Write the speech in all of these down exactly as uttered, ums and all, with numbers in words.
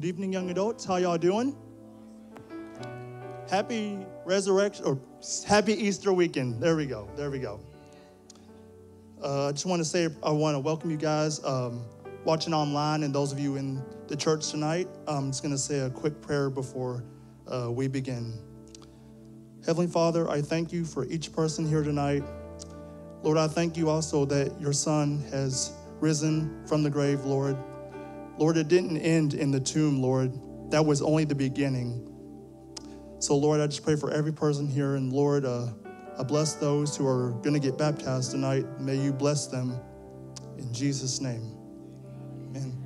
Good evening, young adults. How y'all doing? Happy resurrection, or happy Easter weekend. There we go. There we go. Uh, I just want to say I want to welcome you guys um, watching online and those of you in the church tonight. I'm just going to say a quick prayer before uh, we begin. Heavenly Father, I thank you for each person here tonight. Lord, I thank you also that your Son has risen from the grave, Lord. Lord, it didn't end in the tomb, Lord. That was only the beginning. So, Lord, I just pray for every person here. And, Lord, uh, I bless those who are going to get baptized tonight. May you bless them in Jesus' name. Amen.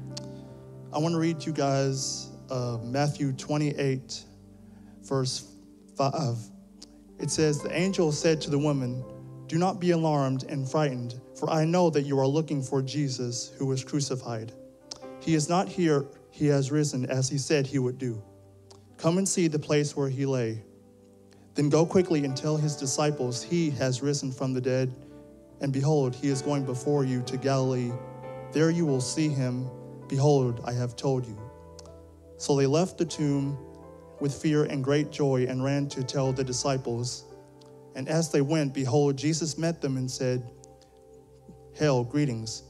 I want to read to you guys uh, Matthew twenty-eight, verse five. It says, "The angel said to the woman, 'Do not be alarmed and frightened, for I know that you are looking for Jesus who was crucified. He is not here. He has risen, as he said he would do. Come and see the place where he lay. Then go quickly and tell his disciples he has risen from the dead, and behold, he is going before you to Galilee. There you will see him. Behold, I have told you.' So they left the tomb with fear and great joy and ran to tell the disciples. And as they went, behold, Jesus met them and said, 'Hail, greetings.'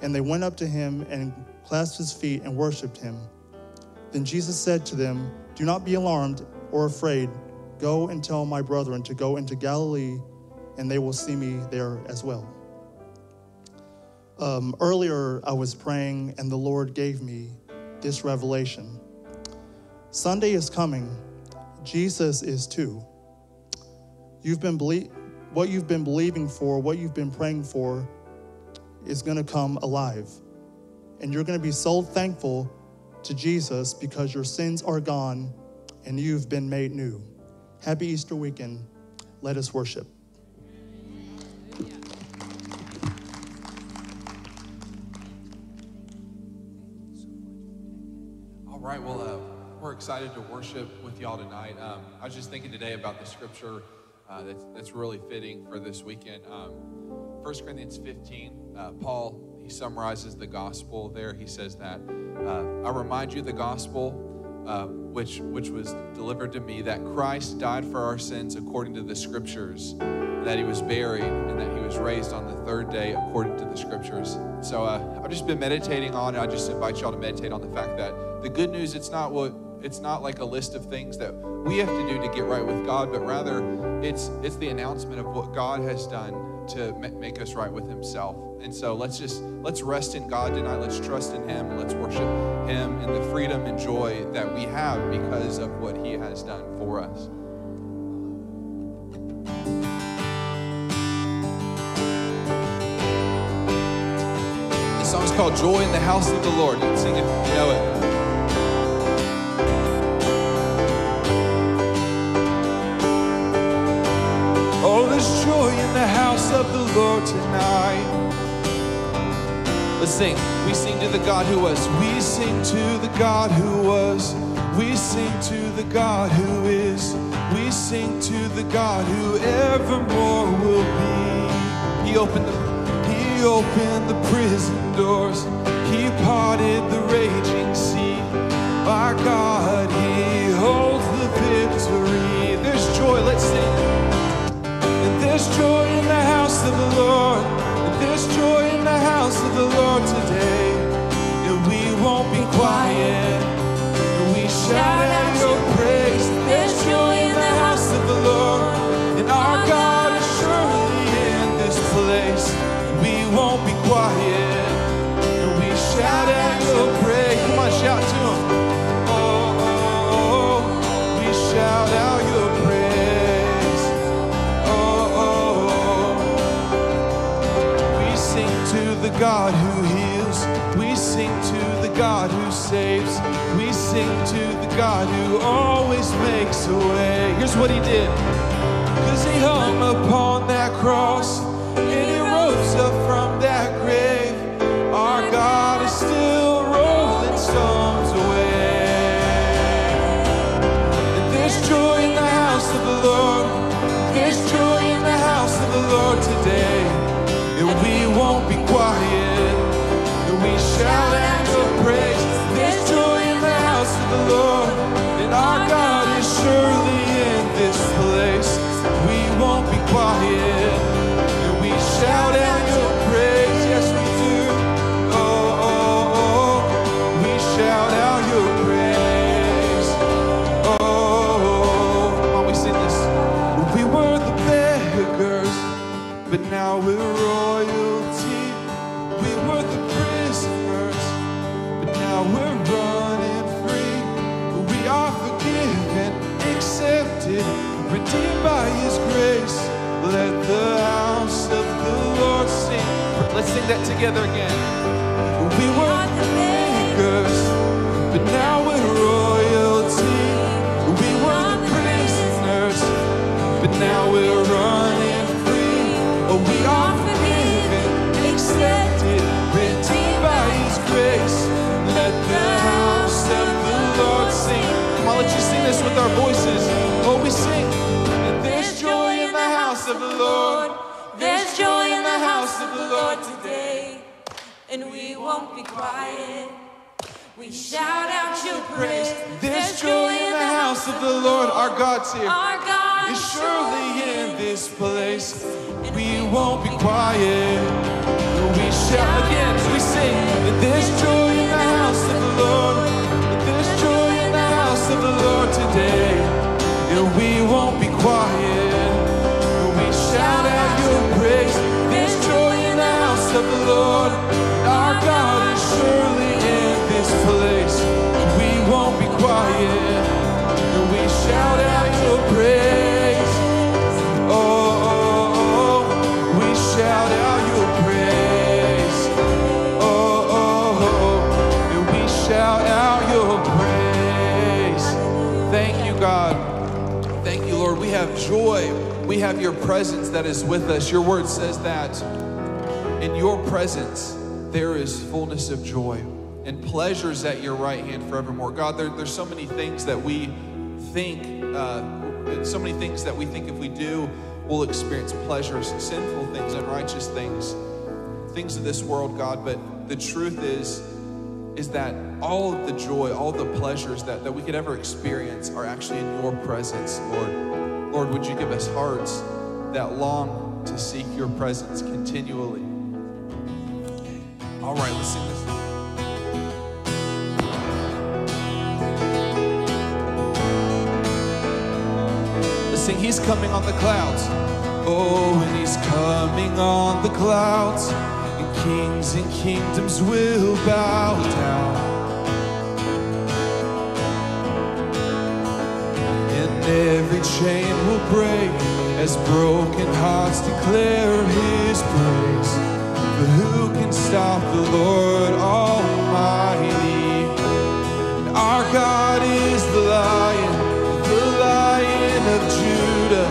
And they went up to him and clasped his feet and worshipped him. Then Jesus said to them, 'Do not be alarmed or afraid. Go and tell my brethren to go into Galilee, and they will see me there as well.'" Um, earlier, I was praying, and the Lord gave me this revelation. Sunday is coming. Jesus is too. You've been belie- what you've been believing for, what you've been praying for, is going to come alive. And you're going to be so thankful to Jesus because your sins are gone and you've been made new. Happy Easter weekend. Let us worship. All right, well, uh, we're excited to worship with y'all tonight. Um, I was just thinking today about the scripture uh, that's, that's really fitting for this weekend. Um, First Corinthians fifteen, uh, Paul He summarizes the gospel there. He says that, uh, "I remind you the gospel uh, which which was delivered to me, that Christ died for our sins according to the scriptures, that he was buried, and that he was raised on the third day according to the scriptures." So uh, I've just been meditating on it. I just invite y'all to meditate on the fact that the good news, it's not what it's not like a list of things that we have to do to get right with God, but rather it's it's the announcement of what God has done to make us right with himself. And so let's just, let's rest in God tonight. Let's trust in him. Let's worship him and the freedom and joy that we have because of what he has done for us. This song's called "Joy in the House of the Lord." You can sing it, you know it. Oh, there's joy in the house of the Lord tonight. Let's sing. We sing to the God who was. We sing to the God who was. We sing to the God who is. We sing to the God who evermore will be. He opened the, he opened the prison doors. He parted the raging sea. Our God, he holds the victory. There's joy. Let's sing. There's joy in the house of the Lord. There's joy in the house of the Lord today. And we won't be quiet. And we shout out your praise. There's joy in the house of the Lord. And our God is surely in this place. And we won't be quiet. And we shout out your praise. Come on, shout to him. Oh, oh, oh. We shout out your praise. To the God who heals, we sing to the God who saves, we sing to the God who always makes a way. Here's what he did, because he hung upon that cross and he rose up from that grave. Our God is still rolling storms away. And there's joy in the house of the Lord, there's joy in the house of the Lord today. We won't be quiet, and we shout out your praise. There's joy in the house gifted, redeemed by his grace. Let the house of the Lord sing. Let's sing that together again. We were beggars, but now we're royalty. We were the prisoners, but now we're running free. Oh, we are forgiven, accepted, redeemed by his grace. Let the house of the Lord sing. Come on, let you sing this with our voices. Oh, we sing. There's joy in the house of the Lord. There's joy in the house of the Lord today. And we won't be quiet. We shout out your praise. There's joy in the house of the Lord. Our God's here. Our God is surely in this place. And we won't be quiet. We shout again as we sing. That there's joy in the house of the Lord. That there's joy in the house of the Lord today. And we won't be quiet. We shout out your praise. There's joy in the house of the Lord. Our God is surely in this place. We won't be quiet. We shout out your praise. Oh, oh, oh. We shout out your praise. Oh, oh, oh. And we shout out your praise. Thank you, God. Thank you, Lord. We have joy. We have your presence that is with us. Your word says that in your presence, there is fullness of joy and pleasures at your right hand forevermore. God, there, there's so many things that we think, uh, so many things that we think if we do, we'll experience pleasures, sinful things, unrighteous things, things of this world, God. But the truth is, is that all of the joy, all the pleasures that, that we could ever experience are actually in your presence, Lord. Lord, would you give us hearts that long to seek your presence continually? All right, let's sing this. Let's sing, he's coming on the clouds. Oh, and he's coming on the clouds, and kings and kingdoms will bow down. And every chain will break as broken hearts declare his praise. But who can stop the Lord Almighty? And our God is the Lion, the Lion of Judah.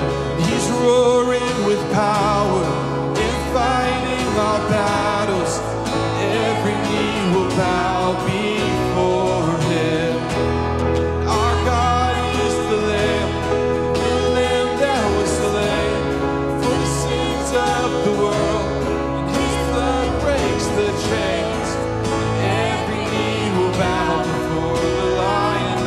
He's roaring with power and fighting our battles. Every knee will bow before him. And our God is the Lamb, the Lamb that was slain for the sins of the world. The chains, every knee will bow before the Lion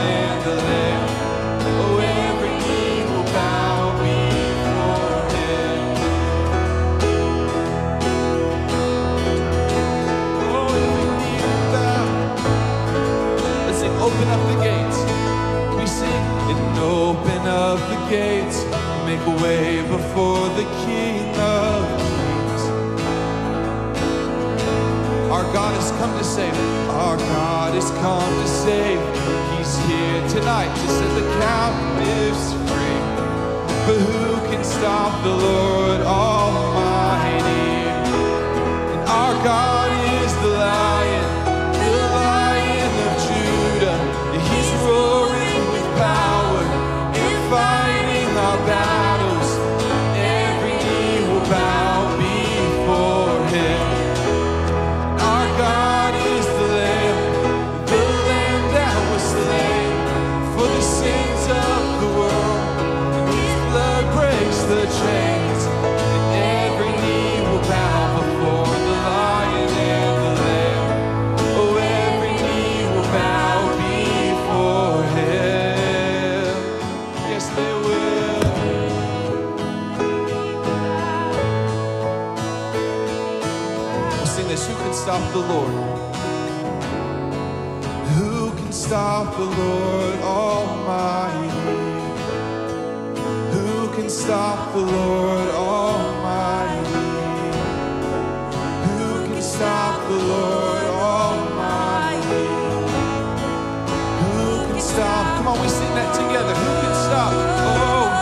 and the Lamb. Oh, every knee will bow before him. Oh, every knee will bow. Let's sing, open up the gates. We sing, and open up the gates, make a way before the King of. Our God has come to save. Our God has come to save. He's here tonight to set the captives free. But who can stop the Lord Almighty? And our God is the Lion, the Lion of Judah. He's roaring with power and fighting our battles. Every knee will bow before him. God is the Lamb, the Lamb that was slain for the sins of the world. And his blood breaks the chains, and every knee will bow before the Lion and the Lamb. Oh, every knee will bow before him. Yes, they will. We'll sing this. Who can stop the Lord? Who can stop the Lord Almighty? Who can stop the Lord Almighty? Who can stop the Lord Almighty? Who can stop? Come on, we sing that together. Who can stop? Oh.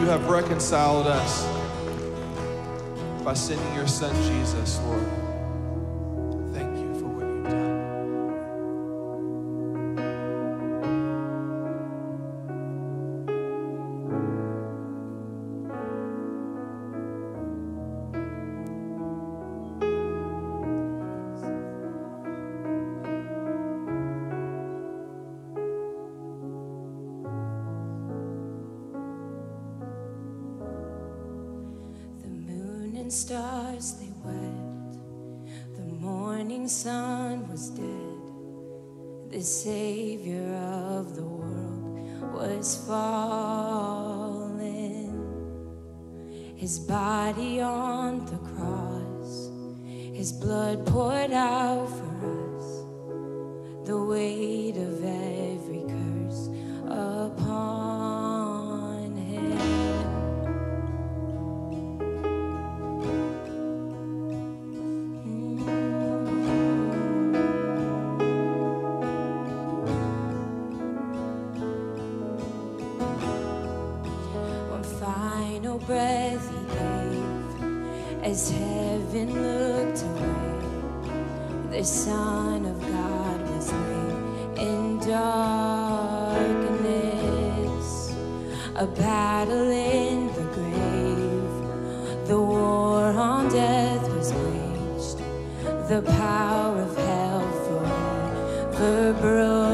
You have reconciled us by sending your son, Jesus, Lord. Thank you for what you've done. The moon and stars, they wed. The morning sun was dead. The Savior of the world was fallen. His body on the cross, his blood poured out for us, the weight of every curse upon him. Breath he gave as heaven looked away. The Son of God was laid in darkness, a battle in the grave. The war on death was waged, the power of hell forever broken.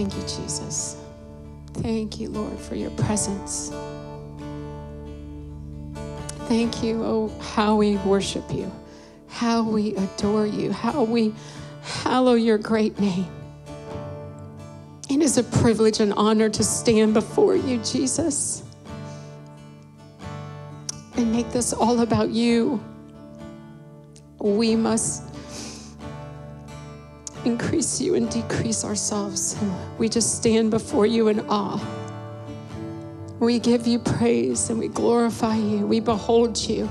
Thank you, Jesus. Thank you, Lord, for your presence. Thank you, oh, how we worship you, how we adore you, how we hallow your great name. It is a privilege and honor to stand before you, Jesus, and make this all about you. We must increase you and decrease ourselves. We just stand before you in awe. We give you praise and we glorify you. We behold you.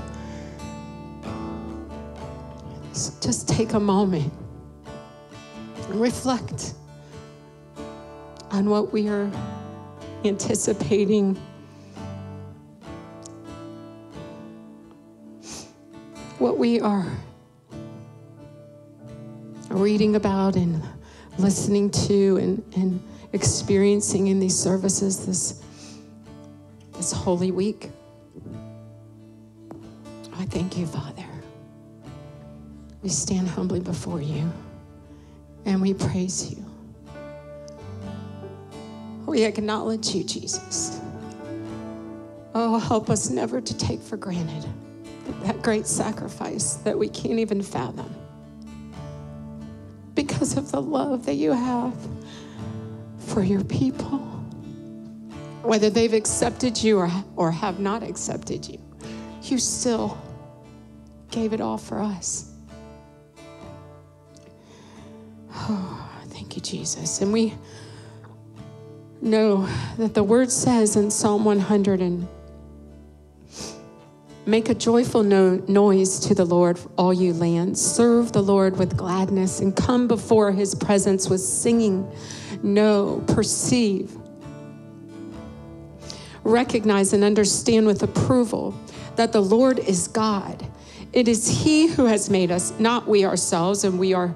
So just take a moment and reflect on what we are anticipating, what we are reading about and listening to and, and experiencing in these services this, this Holy Week. I thank you, Father. We stand humbly before you and we praise you. We acknowledge you, Jesus. Oh, help us never to take for granted that great sacrifice that we can't even fathom, because of the love that you have for your people, whether they've accepted you or, or have not accepted you. You still gave it all for us. Oh, thank you, Jesus. And we know that the word says in Psalm one hundred, and make a joyful no- noise to the Lord, all you lands. Serve the Lord with gladness and come before his presence with singing. Know, perceive, recognize, and understand with approval that the Lord is God. It is he who has made us, not we ourselves, and we are,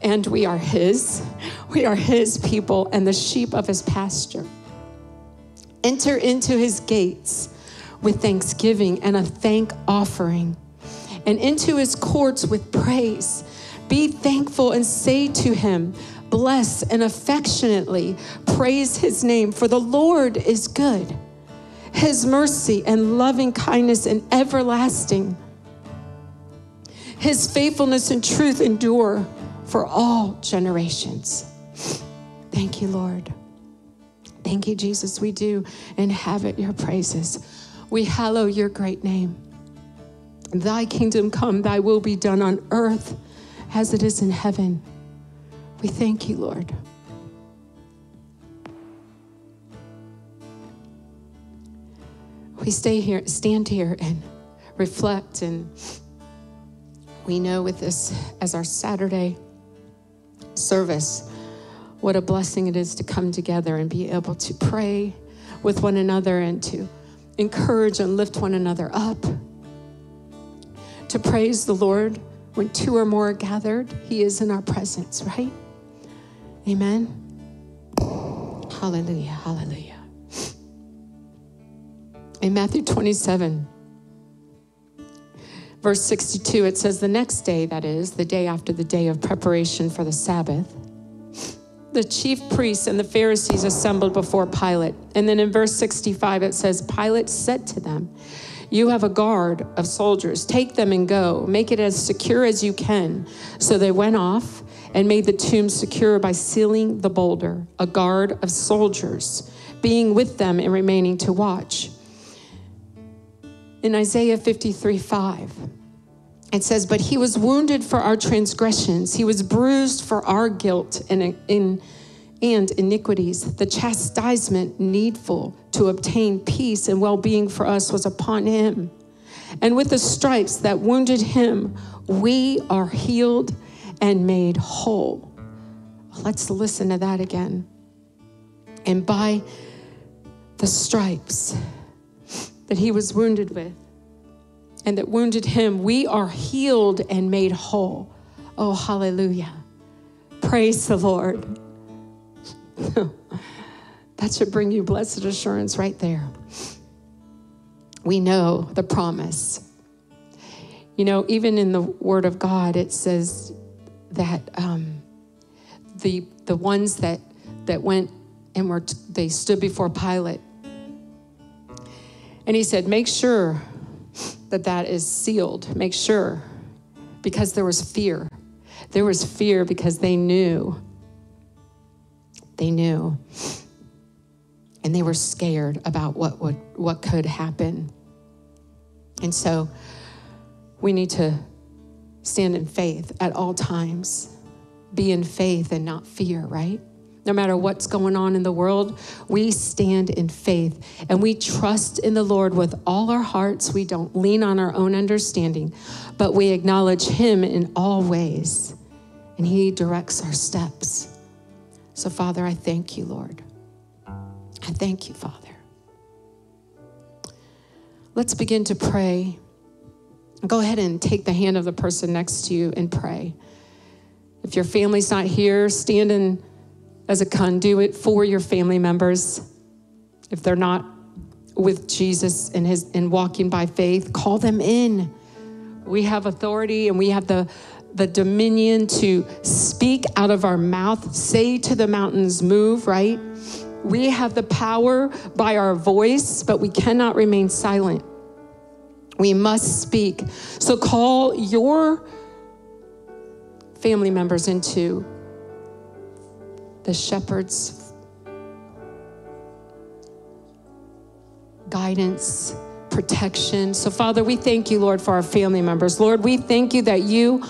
and we are his. We are his people and the sheep of his pasture. Enter into his gates with thanksgiving and a thank offering, and into his courts with praise. Be thankful and say to him, bless and affectionately praise his name, for the Lord is good. His mercy and loving kindness and everlasting. His faithfulness and truth endure for all generations. Thank you, Lord. Thank you, Jesus. We do inhabit your praises. We hallow your great name. Thy kingdom come, thy will be done on earth as it is in heaven. We thank you, Lord. We stay here, stand here and reflect, and we know with this as our Saturday service, what a blessing it is to come together and be able to pray with one another and to encourage and lift one another up, to praise the Lord. When two or more are gathered, he is in our presence, right? Amen. Hallelujah, hallelujah. In Matthew twenty-seven, verse sixty-two, it says, the next day, that is, the day after the day of preparation for the Sabbath, the chief priests and the Pharisees assembled before Pilate. And then in verse sixty-five, it says, Pilate said to them, you have a guard of soldiers. Take them and go. Make it as secure as you can. So they went off and made the tomb secure by sealing the boulder, a guard of soldiers being with them and remaining to watch. In Isaiah fifty-three five, it says, but he was wounded for our transgressions. He was bruised for our guilt and, in, and iniquities. The chastisement needful to obtain peace and well-being for us was upon him. And with the stripes that wounded him, we are healed and made whole. Let's listen to that again. And by the stripes that he was wounded with, and that wounded him, we are healed and made whole. Oh, hallelujah. Praise the Lord. That should bring you blessed assurance right there. We know the promise. You know, even in the Word of God, it says that um, the, the ones that that went and were they stood before Pilate. And he said, make sure that that is sealed. Make sure. Because there was fear. There was fear because they knew. They knew. And they were scared about what would, what could happen. And so we need to stand in faith at all times. Be in faith and not fear, right? No matter what's going on in the world, we stand in faith and we trust in the Lord with all our hearts. We don't lean on our own understanding, but we acknowledge him in all ways, and he directs our steps. So, Father, I thank you, Lord. I thank you, Father. Let's begin to pray. Go ahead and take the hand of the person next to you and pray. If your family's not here, stand in as a conduit for your family members. If they're not with Jesus and his and walking by faith, call them in. We have authority and we have the, the dominion to speak out of our mouth, say to the mountains, move, right? We have the power by our voice, but we cannot remain silent. We must speak. So call your family members into the shepherd's guidance, protection. So, Father, we thank you, Lord, for our family members. Lord, we thank you that you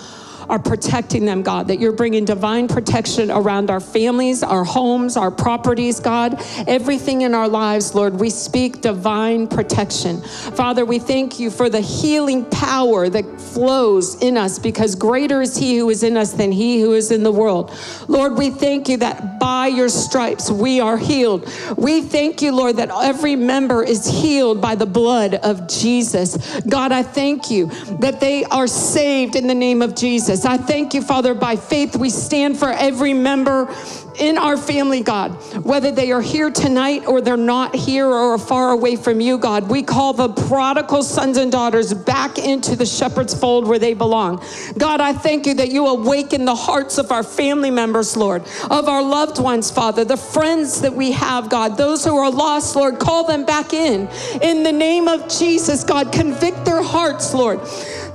are protecting them, God, that you're bringing divine protection around our families, our homes, our properties, God, everything in our lives, Lord. We speak divine protection. Father, we thank you for the healing power that flows in us, because greater is he who is in us than he who is in the world. Lord, we thank you that by your stripes we are healed. We thank you, Lord, that every member is healed by the blood of Jesus. God, I thank you that they are saved in the name of Jesus. I thank you, Father, by faith we stand for every member in our family, God, whether they are here tonight or they're not here or are far away from you, God. We call the prodigal sons and daughters back into the shepherd's fold where they belong. God, I thank you that you awaken the hearts of our family members, Lord, of our loved ones, Father, the friends that we have, God, those who are lost, Lord, call them back in. In the name of Jesus, God, convict their hearts, Lord.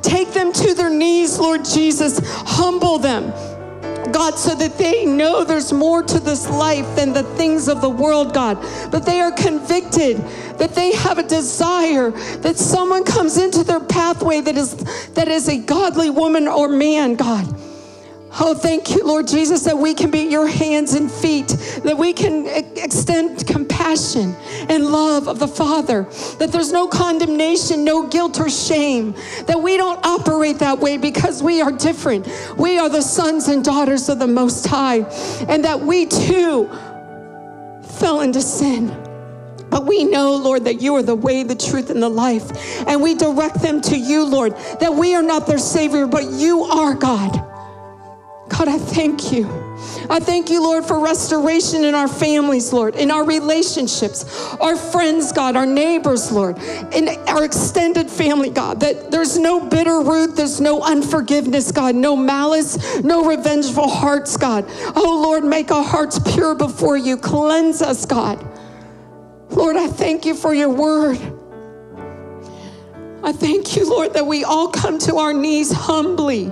Take them to their knees, Lord Jesus. Humble them, God, so that they know there's more to this life than the things of the world, God. But they are convicted, that they have a desire, that someone comes into their pathway that is, that is a godly woman or man, God. Oh, thank you, Lord Jesus, that we can be your hands and feet, that we can extend compassion and love of the Father, that there's no condemnation, no guilt or shame, that we don't operate that way because we are different. We are the sons and daughters of the Most High, and that we too fell into sin. But we know, Lord, that you are the way, the truth, and the life, and we direct them to you, Lord, that we are not their Savior, but you are, God. God, I thank you. I thank you, Lord, for restoration in our families, Lord, in our relationships, our friends, God, our neighbors, Lord, in our extended family, God, that there's no bitter root, there's no unforgiveness, God, no malice, no revengeful hearts, God. Oh, Lord, make our hearts pure before you. Cleanse us, God. Lord, I thank you for your word. I thank you, Lord, that we all come to our knees humbly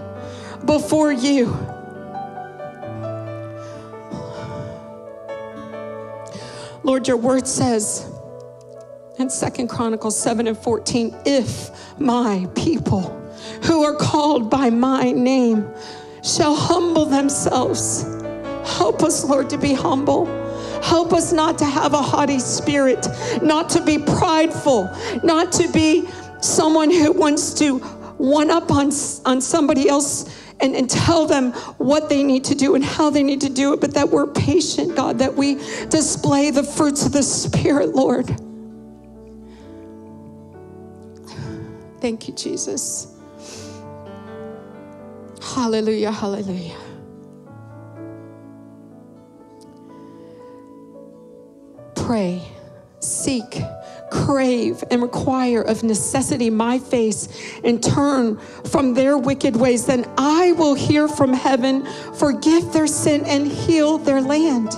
before you. Lord, your word says in Second Chronicles seven and fourteen, if my people who are called by my name shall humble themselves. Help us, Lord, to be humble. Help us not to have a haughty spirit, not to be prideful, not to be someone who wants to one up on, on somebody else And, and tell them what they need to do and how they need to do it, but that we're patient, God, that we display the fruits of the Spirit, Lord. Thank you, Jesus. Hallelujah, hallelujah. Pray, seek, crave, and require of necessity my face, and turn from their wicked ways. Then I will hear from heaven, forgive their sin, and heal their land.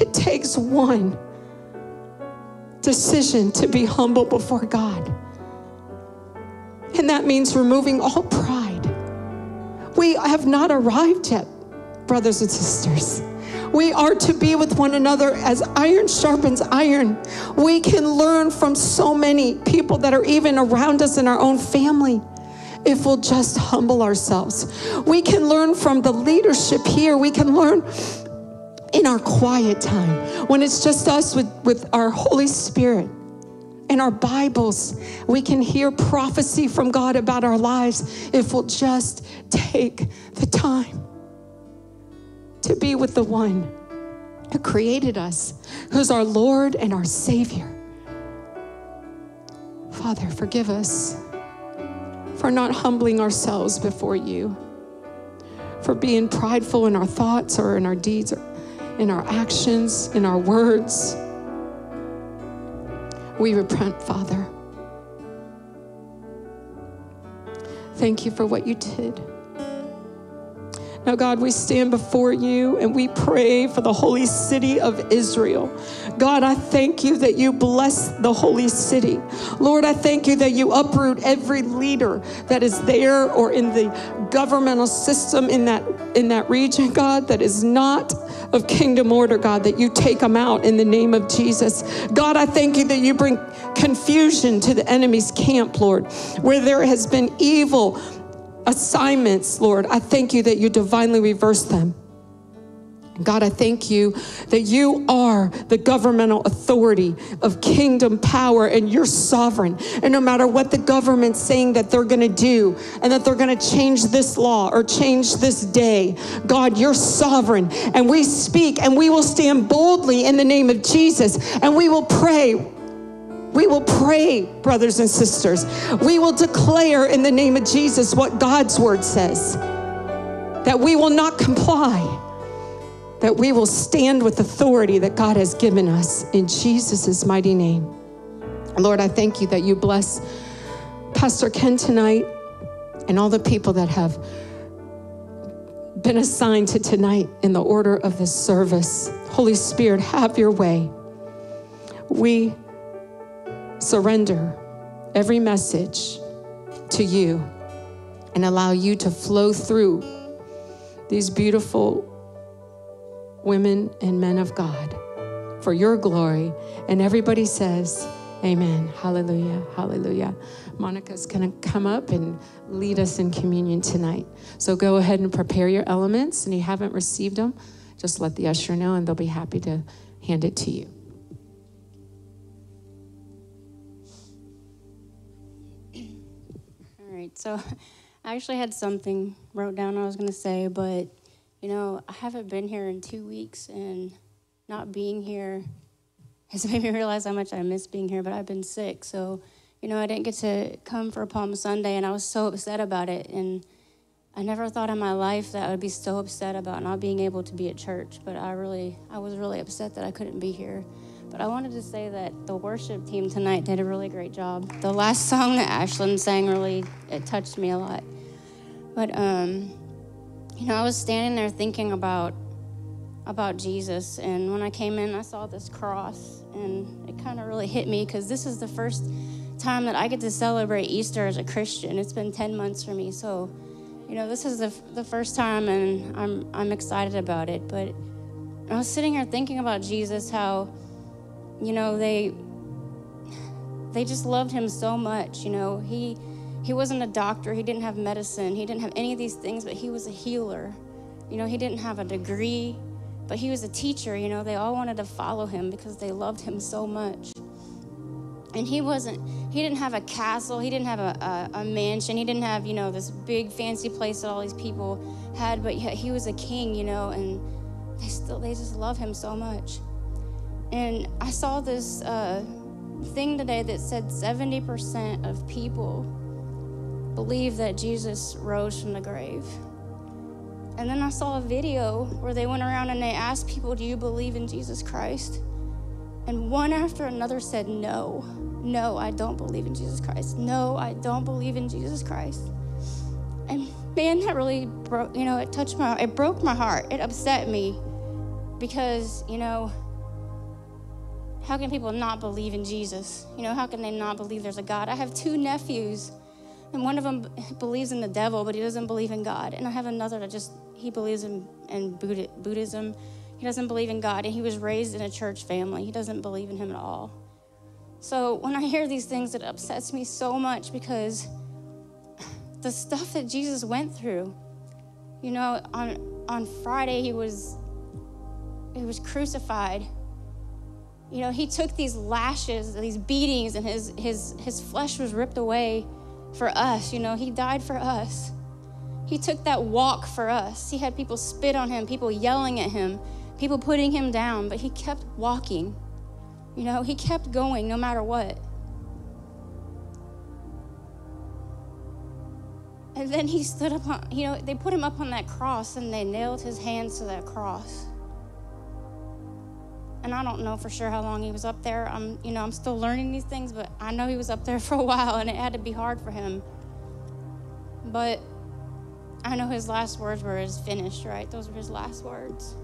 It takes one decision to be humble before God. And that means removing all pride. We have not arrived yet, brothers and sisters. We are to be with one another as iron sharpens iron. We can learn from so many people that are even around us in our own family if we'll just humble ourselves. We can learn from the leadership here. We can learn in our quiet time when it's just us with, with our Holy Spirit and our Bibles. We can hear prophecy from God about our lives if we'll just take the time to be with the one who created us, who's our Lord and our Savior. Father, forgive us for not humbling ourselves before you, for being prideful in our thoughts or in our deeds or in our actions, in our words. We repent, Father. Thank you for what you did. Now, God, we stand before you and we pray for the holy city of Israel. God, I thank you that you bless the holy city. Lord, I thank you that you uproot every leader that is there or in the governmental system in that, in that region, God, that is not of kingdom order, God, that you take them out in the name of Jesus. God, I thank you that you bring confusion to the enemy's camp, Lord, where there has been evil assignments, Lord. I thank you that you divinely reverse them. God, I thank you that you are the governmental authority of kingdom power and you're sovereign. And no matter what the government's saying that they're going to do and that they're going to change this law or change this day, God, you're sovereign. And we speak and we will stand boldly in the name of Jesus and we will pray. We will pray, brothers and sisters. We will declare in the name of Jesus what God's word says, that we will not comply, that we will stand with authority that God has given us in Jesus' mighty name. Lord, I thank you that you bless Pastor Ken tonight and all the people that have been assigned to tonight in the order of this service. Holy Spirit, have your way. We surrender every message to you and allow you to flow through these beautiful women and men of God for your glory. And everybody says, amen. Hallelujah. Hallelujah. Monica's going to come up and lead us in communion tonight. So go ahead and prepare your elements. And if you haven't received them, just let the usher know and they'll be happy to hand it to you. So I actually had something wrote down I was going to say, but, you know, I haven't been here in two weeks, and not being here has made me realize how much I miss being here, but I've been sick. So, you know, I didn't get to come for Palm Sunday, and I was so upset about it. And I never thought in my life that I would be so upset about not being able to be at church, but I really, I was really upset that I couldn't be here. But I wanted to say that the worship team tonight did a really great job. The last song that Ashlyn sang really, it touched me a lot. But, um, you know, I was standing there thinking about, about Jesus. And when I came in, I saw this cross. And it kind of really hit me because this is the first time that I get to celebrate Easter as a Christian. It's been ten months for me. So, you know, this is the, the first time, and I'm, I'm excited about it. But I was sitting here thinking about Jesus, how... You know, they they just loved him so much. You know, he he wasn't a doctor. He didn't have medicine. He didn't have any of these things, but he was a healer. You know, he didn't have a degree, but he was a teacher. You know, they all wanted to follow him because they loved him so much. And he wasn't, he didn't have a castle. He didn't have a, a, a mansion. He didn't have, you know, this big fancy place that all these people had, but yet he was a king, you know, and they still, they just love him so much. And I saw this uh, thing today that said seventy percent of people believe that Jesus rose from the grave. And then I saw a video where they went around and they asked people, do you believe in Jesus Christ? And one after another said, no, no, I don't believe in Jesus Christ. No, I don't believe in Jesus Christ. And man, that really broke, you know, it touched my, it broke my heart. It upset me because, you know, how can people not believe in Jesus? You know, how can they not believe there's a God? I have two nephews, and one of them believes in the devil, but he doesn't believe in God. And I have another that just, he believes in, in Buddhism. He doesn't believe in God, and he was raised in a church family. He doesn't believe in him at all. So when I hear these things, it upsets me so much, because the stuff that Jesus went through, you know, on on Friday he was he was crucified. You know, he took these lashes, these beatings, and his his his flesh was ripped away for us. You know, he died for us. He took that walk for us. He had people spit on him, people yelling at him, people putting him down, but he kept walking. You know, he kept going no matter what. And then he stood up on, you know, they put him up on that cross, and they nailed his hands to that cross. And I don't know for sure how long he was up there. I'm, you know, I'm still learning these things, but I know he was up there for a while, and it had to be hard for him. But I know his last words were, "It's finished," right? Those were his last words.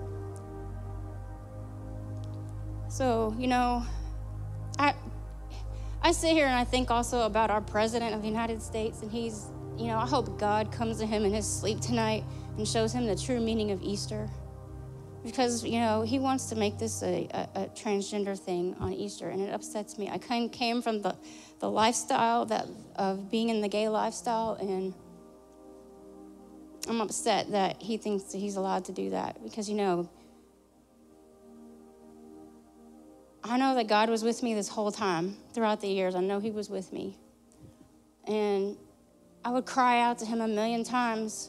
So, you know, I I sit here and I think also about our president of the United States, and he's, you know, I hope God comes to him in his sleep tonight and shows him the true meaning of Easter. Because, you know, he wants to make this a, a, a transgender thing on Easter, and it upsets me. I kind of came from the, the lifestyle that of being in the gay lifestyle, and I'm upset that he thinks that he's allowed to do that. Because, you know, I know that God was with me this whole time throughout the years. I know he was with me. And I would cry out to him a million times.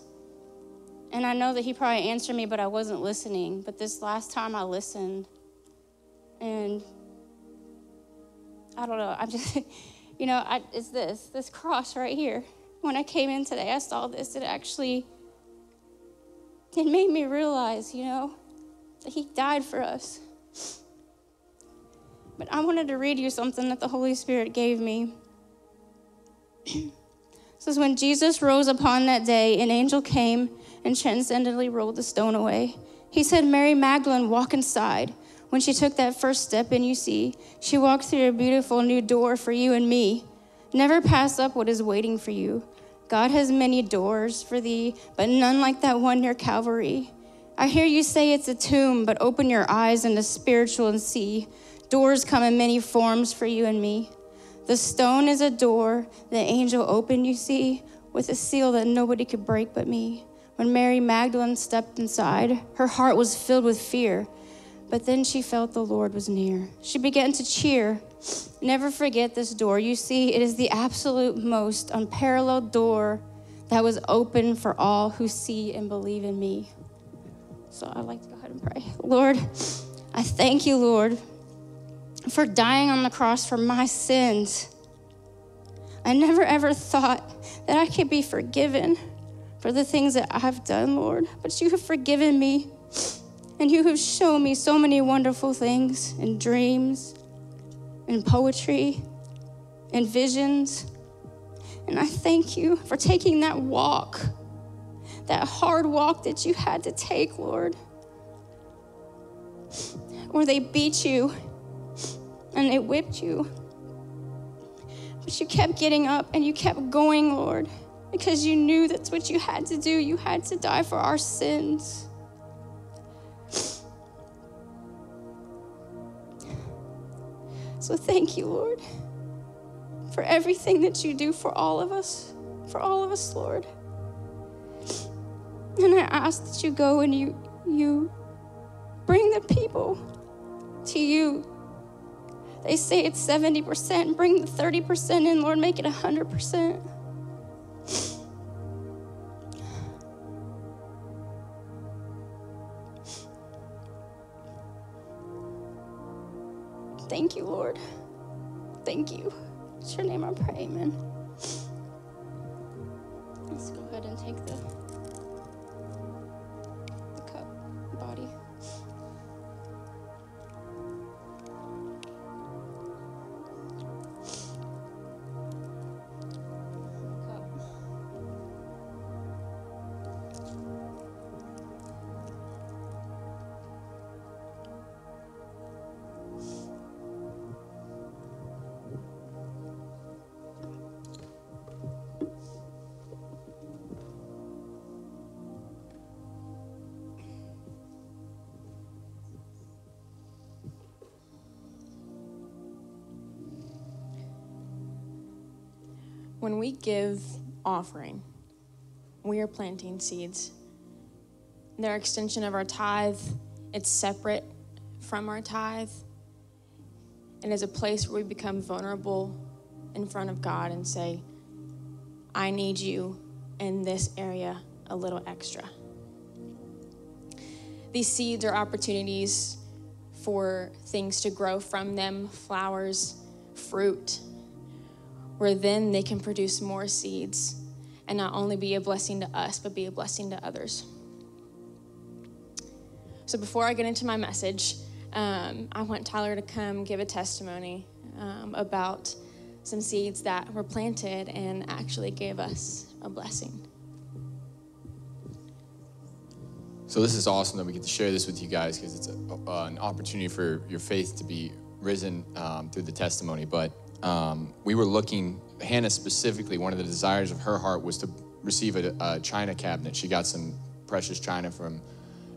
And I know that he probably answered me, but I wasn't listening. But this last time I listened. And I don't know, I'm just, you know, I, it's this, this cross right here. When I came in today, I saw this. It actually, it made me realize, you know, that he died for us. But I wanted to read you something that the Holy Spirit gave me. It says, when Jesus rose upon that day, an angel came and transcendently rolled the stone away. He said, Mary Magdalene, walk inside. When she took that first step in, you see, she walked through a beautiful new door for you and me. Never pass up what is waiting for you. God has many doors for thee, but none like that one near Calvary. I hear you say it's a tomb, but open your eyes into spiritual and see. Doors come in many forms for you and me. The stone is a door the angel opened, you see, with a seal that nobody could break but me. When Mary Magdalene stepped inside, her heart was filled with fear, but then she felt the Lord was near. She began to cheer. Never forget this door. You see, it is the absolute most unparalleled door that was open for all who see and believe in me. So I'd like to go ahead and pray. Lord, I thank you, Lord, for dying on the cross for my sins. I never ever thought that I could be forgiven for the things that I've done, Lord, but you have forgiven me, and you have shown me so many wonderful things and dreams and poetry and visions. And I thank you for taking that walk, that hard walk that you had to take, Lord, where they beat you and it whipped you. But you kept getting up and you kept going, Lord, because you knew that's what you had to do. You had to die for our sins. So thank you, Lord, for everything that you do for all of us, for all of us, Lord. And I ask that you go and you, you bring the people to you. They say it's seventy percent. Bring the thirty percent in, Lord. Make it one hundred percent. Thank you, Lord. Thank you. It's your name I pray, amen. Let's go ahead and take the, the cup, body. When we give offering, we are planting seeds. They're an extension of our tithe. It's separate from our tithe. And it's a place where we become vulnerable in front of God and say, I need you in this area a little extra. These seeds are opportunities for things to grow from them, flowers, fruit, where then they can produce more seeds and not only be a blessing to us, but be a blessing to others. So before I get into my message, um, I want Tyler to come give a testimony um, about some seeds that were planted and actually gave us a blessing. So this is awesome that we get to share this with you guys, because it's a, uh, an opportunity for your faith to be risen um, through the testimony. But um, we were looking, Hannah specifically, one of the desires of her heart was to receive a, a china cabinet. She got some precious china from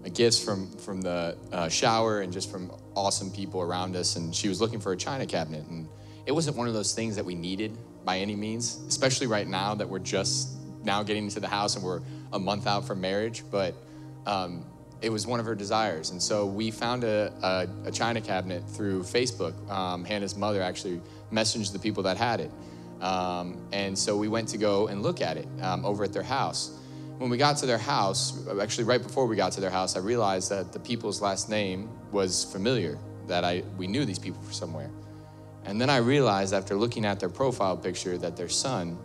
uh, gifts from, from the uh, shower and just from awesome people around us. And she was looking for a china cabinet. And it wasn't one of those things that we needed by any means, especially right now that we're just now getting into the house and we're a month out from marriage. But Um, it was one of her desires. And so we found a, a, a china cabinet through Facebook. Um, Hannah's mother actually messaged the people that had it. Um, and so we went to go and look at it um, over at their house. When we got to their house, actually right before we got to their house, I realized that the people's last name was familiar, that I we knew these people from somewhere. And then I realized after looking at their profile picture that their son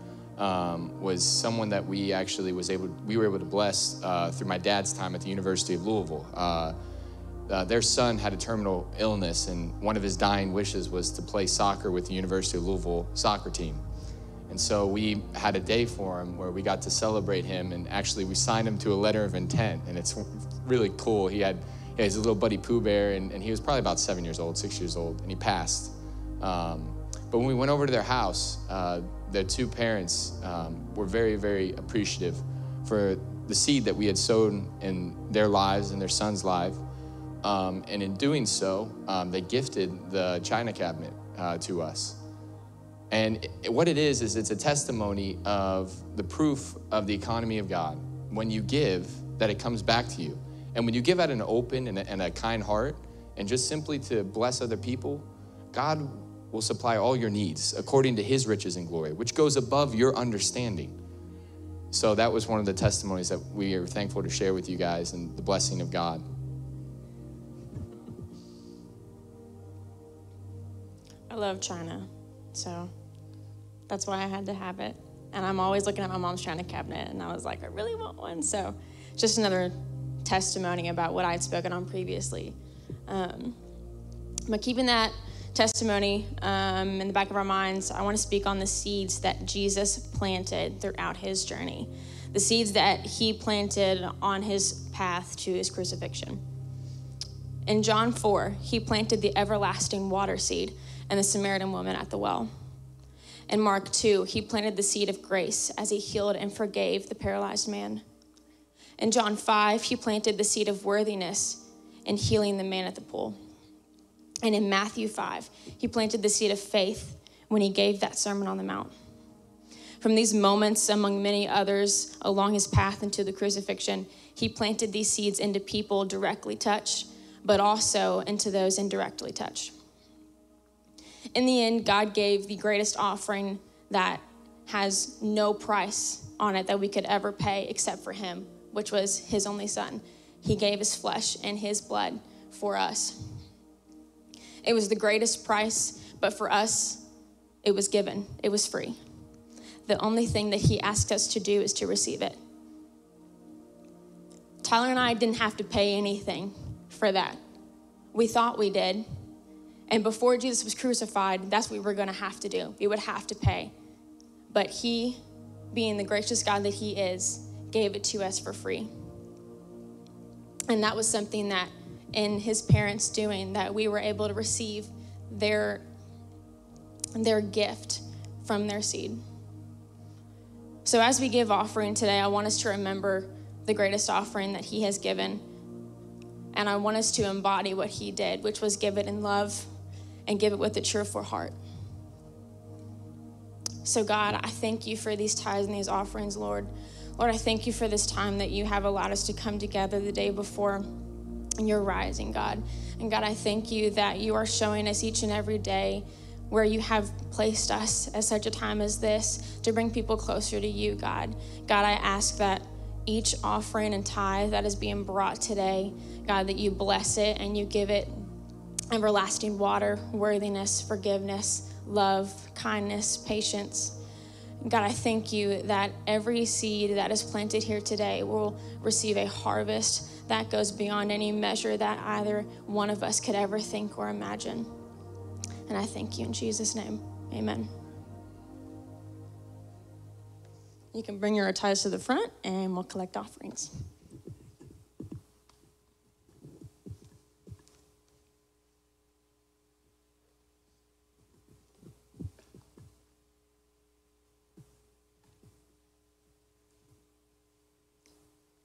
Um, was someone that we actually was able, we were able to bless uh, through my dad's time at the University of Louisville. Uh, uh, their son had a terminal illness, and one of his dying wishes was to play soccer with the University of Louisville soccer team. And so we had a day for him where we got to celebrate him, and actually we signed him to a letter of intent, and it's really cool. He had, he had his little buddy Pooh Bear, and, and he was probably about seven years old, six years old, and he passed. Um, but when we went over to their house, uh, the two parents um, were very, very appreciative for the seed that we had sown in their lives and their son's life. Um, and in doing so, um, they gifted the china cabinet uh, to us. And it, what it is, is it's a testimony of the proof of the economy of God. When you give, that it comes back to you. And when you give out an open and a, and a kind heart, and just simply to bless other people, God will supply all your needs according to his riches and glory, which goes above your understanding. So that was one of the testimonies that we are thankful to share with you guys, and the blessing of God. I love china, so that's why I had to have it. And I'm always looking at my mom's china cabinet, and I was like, I really want one. So just another testimony about what I had spoken on previously. Um, but keeping that testimony um, in the back of our minds, I want to speak on the seeds that Jesus planted throughout his journey, the seeds that he planted on his path to his crucifixion. In John four, he planted the everlasting water seed and the Samaritan woman at the well. In Mark two, he planted the seed of grace as he healed and forgave the paralyzed man. In John five, he planted the seed of worthiness in healing the man at the pool. And in Matthew five, he planted the seed of faith when he gave that Sermon on the Mount. From these moments, among many others, along his path into the crucifixion, he planted these seeds into people directly touched, but also into those indirectly touched. In the end, God gave the greatest offering that has no price on it that we could ever pay except for him, which was his only son. He gave his flesh and his blood for us. It was the greatest price, but for us, it was given. It was free. The only thing that he asked us to do is to receive it. Tyler and I didn't have to pay anything for that. We thought we did. And before Jesus was crucified, that's what we were going to have to do. We would have to pay. But he, being the gracious God that he is, gave it to us for free. And that was something that in his parents doing, that we were able to receive their, their gift from their seed. So as we give offering today, I want us to remember the greatest offering that he has given. And I want us to embody what he did, which was give it in love and give it with a cheerful heart. So God, I thank you for these tithes and these offerings, Lord. Lord, I thank you for this time that you have allowed us to come together the day before your rising, God. And God, I thank you that you are showing us each and every day where you have placed us at such a time as this to bring people closer to you, God. God, I ask that each offering and tithe that is being brought today, God, that you bless it and you give it everlasting water, worthiness, forgiveness, love, kindness, patience. God, I thank you that every seed that is planted here today will receive a harvest that goes beyond any measure that either one of us could ever think or imagine. And I thank you in Jesus' name, amen. You can bring your tithes to the front and we'll collect offerings.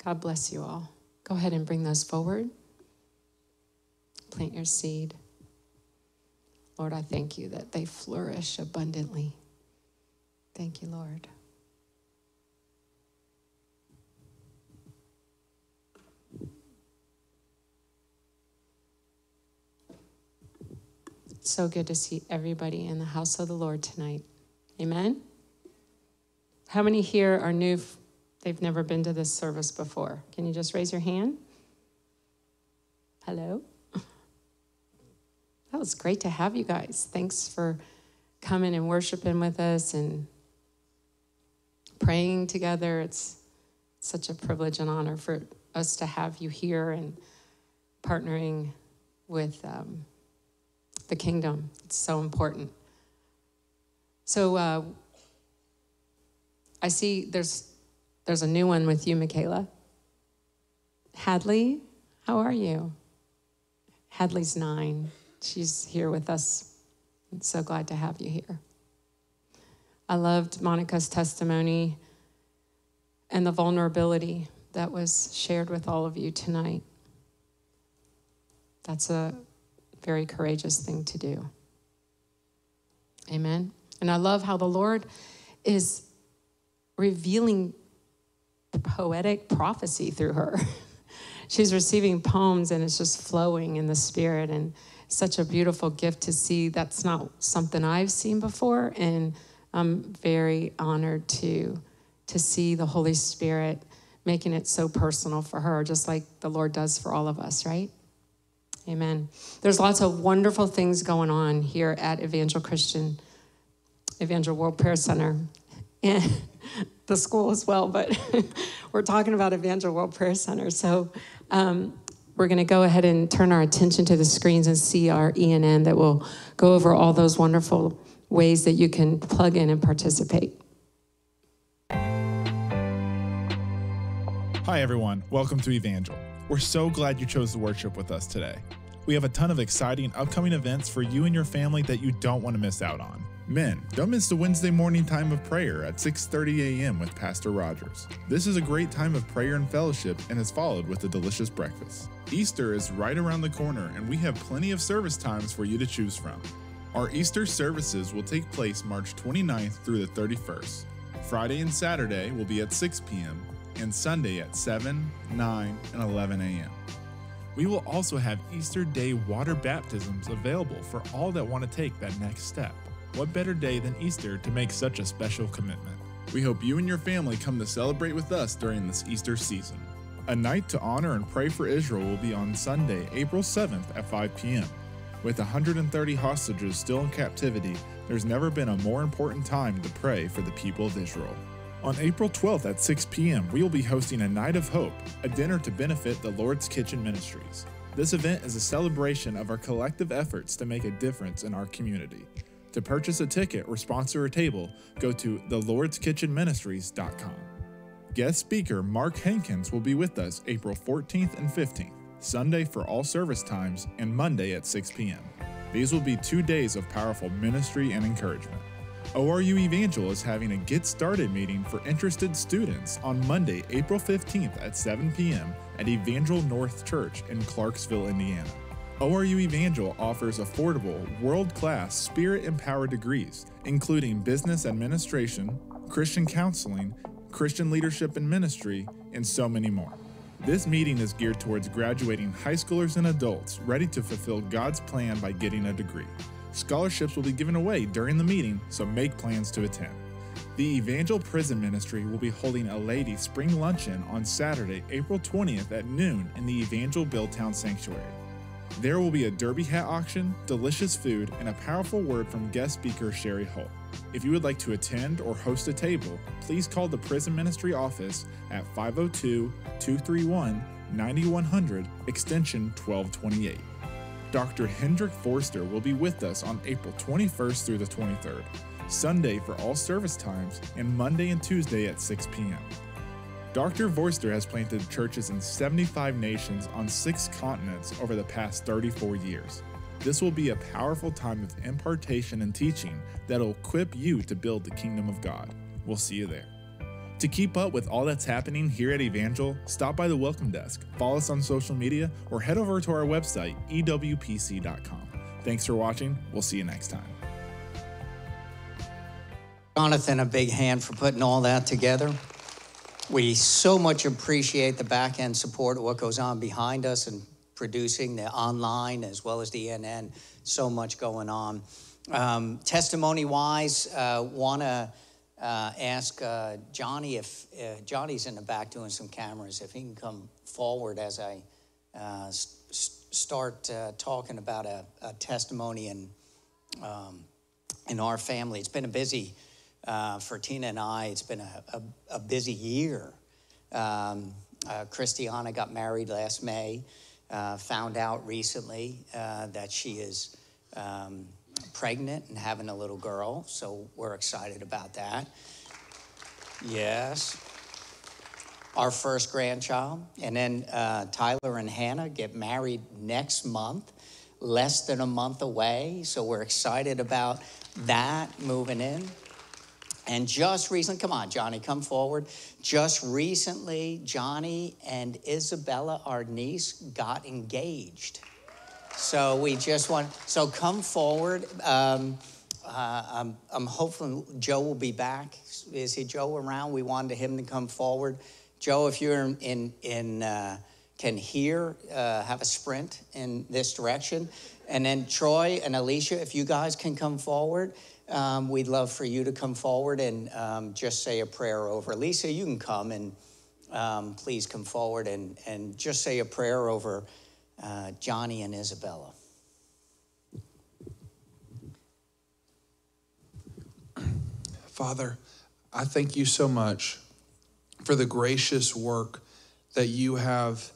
God bless you all. Go ahead and bring those forward. Plant your seed. Lord, I thank you that they flourish abundantly. Thank you, Lord. It's so good to see everybody in the house of the Lord tonight. Amen? How many here are new? They've never been to this service before. Can you just raise your hand? Hello? That was great to have you guys. Thanks for coming and worshiping with us and praying together. It's such a privilege and honor for us to have you here and partnering with um, the kingdom. It's so important. So uh, I see there's... There's a new one with you, Michaela. Hadley, how are you? Hadley's nine. She's here with us. I'm so glad to have you here. I loved Monica's testimony and the vulnerability that was shared with all of you tonight. That's a very courageous thing to do. Amen. And I love how the Lord is revealing poetic prophecy through her. She's receiving poems and it's just flowing in the spirit, and such a beautiful gift to see. That's not something I've seen before, and I'm very honored to to see the Holy Spirit making it so personal for her, just like the Lord does for all of us, right? Amen. There's lots of wonderful things going on here at Evangel Christian, Evangel World Prayer Center. And the school as well, but we're talking about Evangel World Prayer Center. So um, we're going to go ahead and turn our attention to the screens and see our E N N that will go over all those wonderful ways that you can plug in and participate. Hi, everyone. Welcome to Evangel. We're so glad you chose to worship with us today. We have a ton of exciting upcoming events for you and your family that you don't want to miss out on. Men, don't miss the Wednesday morning time of prayer at six thirty a m with Pastor Rogers. This is a great time of prayer and fellowship and is followed with a delicious breakfast. Easter is right around the corner and we have plenty of service times for you to choose from. Our Easter services will take place March twenty-ninth through the thirty-first. Friday and Saturday will be at six p m and Sunday at seven, nine, and eleven a m We will also have Easter Day water baptisms available for all that want to take that next step. What better day than Easter to make such a special commitment? We hope you and your family come to celebrate with us during this Easter season. A night to honor and pray for Israel will be on Sunday, April seventh at five p m With one hundred thirty hostages still in captivity, there's never been a more important time to pray for the people of Israel. On April twelfth at six p m, we will be hosting a Night of Hope, a dinner to benefit the Lord's Kitchen Ministries. This event is a celebration of our collective efforts to make a difference in our community. To purchase a ticket or sponsor a table, go to the lords kitchen ministries dot com. Guest speaker Mark Hankins will be with us April fourteenth and fifteenth, Sunday for all service times, and Monday at six p m These will be two days of powerful ministry and encouragement. O R U Evangel is having a Get Started meeting for interested students on Monday, April fifteenth at seven p m at Evangel North Church in Clarksville, Indiana. O R U Evangel offers affordable, world-class, spirit-empowered degrees, including business administration, Christian counseling, Christian leadership and ministry, and so many more. This meeting is geared towards graduating high schoolers and adults ready to fulfill God's plan by getting a degree. Scholarships will be given away during the meeting, so make plans to attend. The Evangel Prison Ministry will be holding a Ladies' Spring Luncheon on Saturday, April twentieth at noon in the Evangel Billtown Sanctuary. There will be a derby hat auction, delicious food, and a powerful word from guest speaker Sherry Hull. If you would like to attend or host a table, please call the Prison Ministry office at five oh two, two three one, nine one zero zero, extension twelve twenty-eight. Doctor Hendrik Vorster will be with us on April twenty-first through the twenty-third, Sunday for all service times, and Monday and Tuesday at six p m Doctor Vorster has planted churches in seventy-five nations on six continents over the past thirty-four years. This will be a powerful time of impartation and teaching that will equip you to build the kingdom of God. We'll see you there. To keep up with all that's happening here at Evangel, stop by the Welcome Desk, follow us on social media, or head over to our website, E W P C dot com. Thanks for watching. We'll see you next time. Jonathan, a big hand for putting all that together. We so much appreciate the back-end support of what goes on behind us and producing the online as well as the N N. So much going on. Um, Testimony-wise, uh, want to uh, ask uh, Johnny if uh, Johnny's in the back doing some cameras, if he can come forward as I uh, st start uh, talking about a, a testimony in, um, in our family. It's been a busy Uh, for Tina and I, it's been a, a, a busy year. Um, uh, Christiana got married last May, uh, found out recently uh, that she is um, pregnant and having a little girl, so we're excited about that. Yes. Our first grandchild. And then uh, Tyler and Hannah get married next month, less than a month away, so we're excited about that moving in. And just recently, come on, Johnny, come forward. Just recently, Johnny and Isabella, our niece, got engaged. So we just want, so come forward. Um, uh, I'm, I'm hopeful Joe will be back. Is he Joe around? We wanted him to come forward. Joe, if you're in, in, in uh, can hear, uh, have a sprint in this direction. And then Troy and Alicia, if you guys can come forward. Um, we'd love for you to come forward and um, just say a prayer over. Lisa, you can come and um, please come forward and, and just say a prayer over uh, Johnny and Isabella. Father, I thank you so much for the gracious work that you have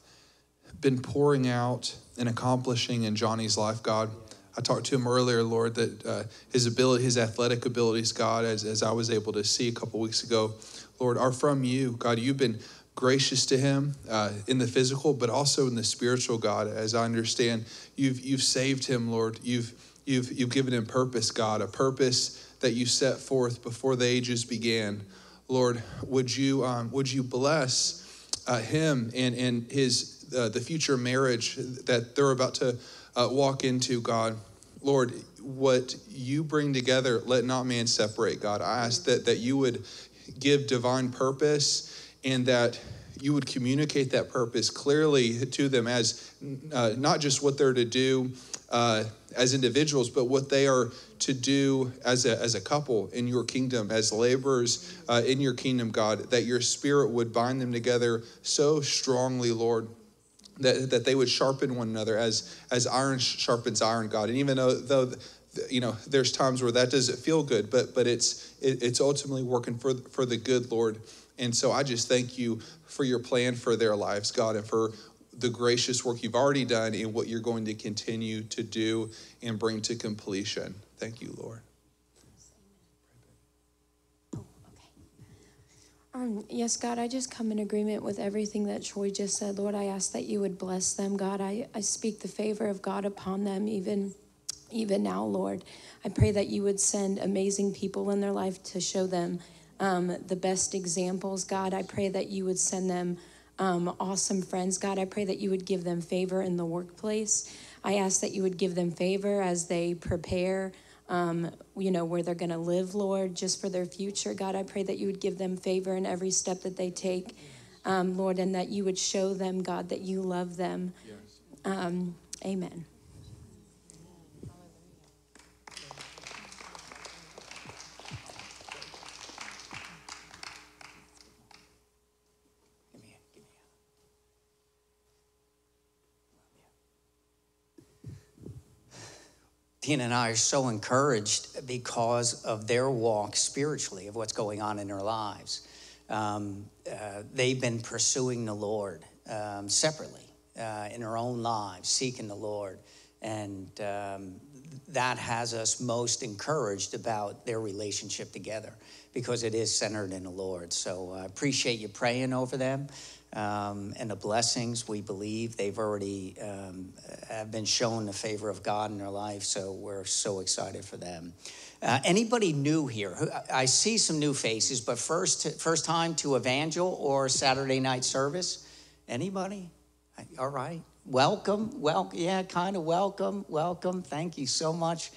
been pouring out and accomplishing in Johnny's life, God. I talked to him earlier, Lord, that uh, his ability, his athletic abilities, God, as, as I was able to see a couple weeks ago, Lord, are from you. God, you've been gracious to him uh, in the physical, but also in the spiritual, God. As I understand, you've you've saved him, Lord. You've you've you've given him purpose, God, a purpose that you set forth before the ages began. Lord, would you um, would you bless uh, him and and his uh, the future marriage that they're about to Uh, walk into, God. Lord, what you bring together, let not man separate, God. I ask that, that you would give divine purpose and that you would communicate that purpose clearly to them as uh, not just what they're to do uh, as individuals, but what they are to do as a, as a couple in your kingdom, as laborers uh, in your kingdom, God, that your spirit would bind them together so strongly, Lord, That, that they would sharpen one another as as iron sharpens iron, God. And even though, though you know, there's times where that doesn't feel good, but but it's it, it's ultimately working for for the good, Lord. And so I just thank you for your plan for their lives, God, and for the gracious work you've already done and what you're going to continue to do and bring to completion. Thank you, Lord. Um, yes, God, I just come in agreement with everything that Troy just said. Lord, I ask that you would bless them, God. I, I speak the favor of God upon them even, even now, Lord. I pray that you would send amazing people in their life to show them um, the best examples, God. I pray that you would send them um, awesome friends, God. I pray that you would give them favor in the workplace. I ask that you would give them favor as they prepare, um, you know, where they're going to live, Lord, just for their future. God, I pray that you would give them favor in every step that they take, um, Lord, and that you would show them, God, that you love them. Yes. Um, amen. Tina and I are so encouraged because of their walk spiritually, of what's going on in their lives. Um, uh, they've been pursuing the Lord um, separately uh, in their own lives, seeking the Lord. And um, that has us most encouraged about their relationship together because it is centered in the Lord. So I appreciate you praying over them. Um, and the blessings we believe they've already um, have been shown the favor of God in their life, so we're so excited for them. Uh, anybody new here? I see some new faces, but first first time to Evangel or Saturday night service? Anybody? All right. Welcome. Well, yeah, kind of welcome. Welcome. Thank you so much.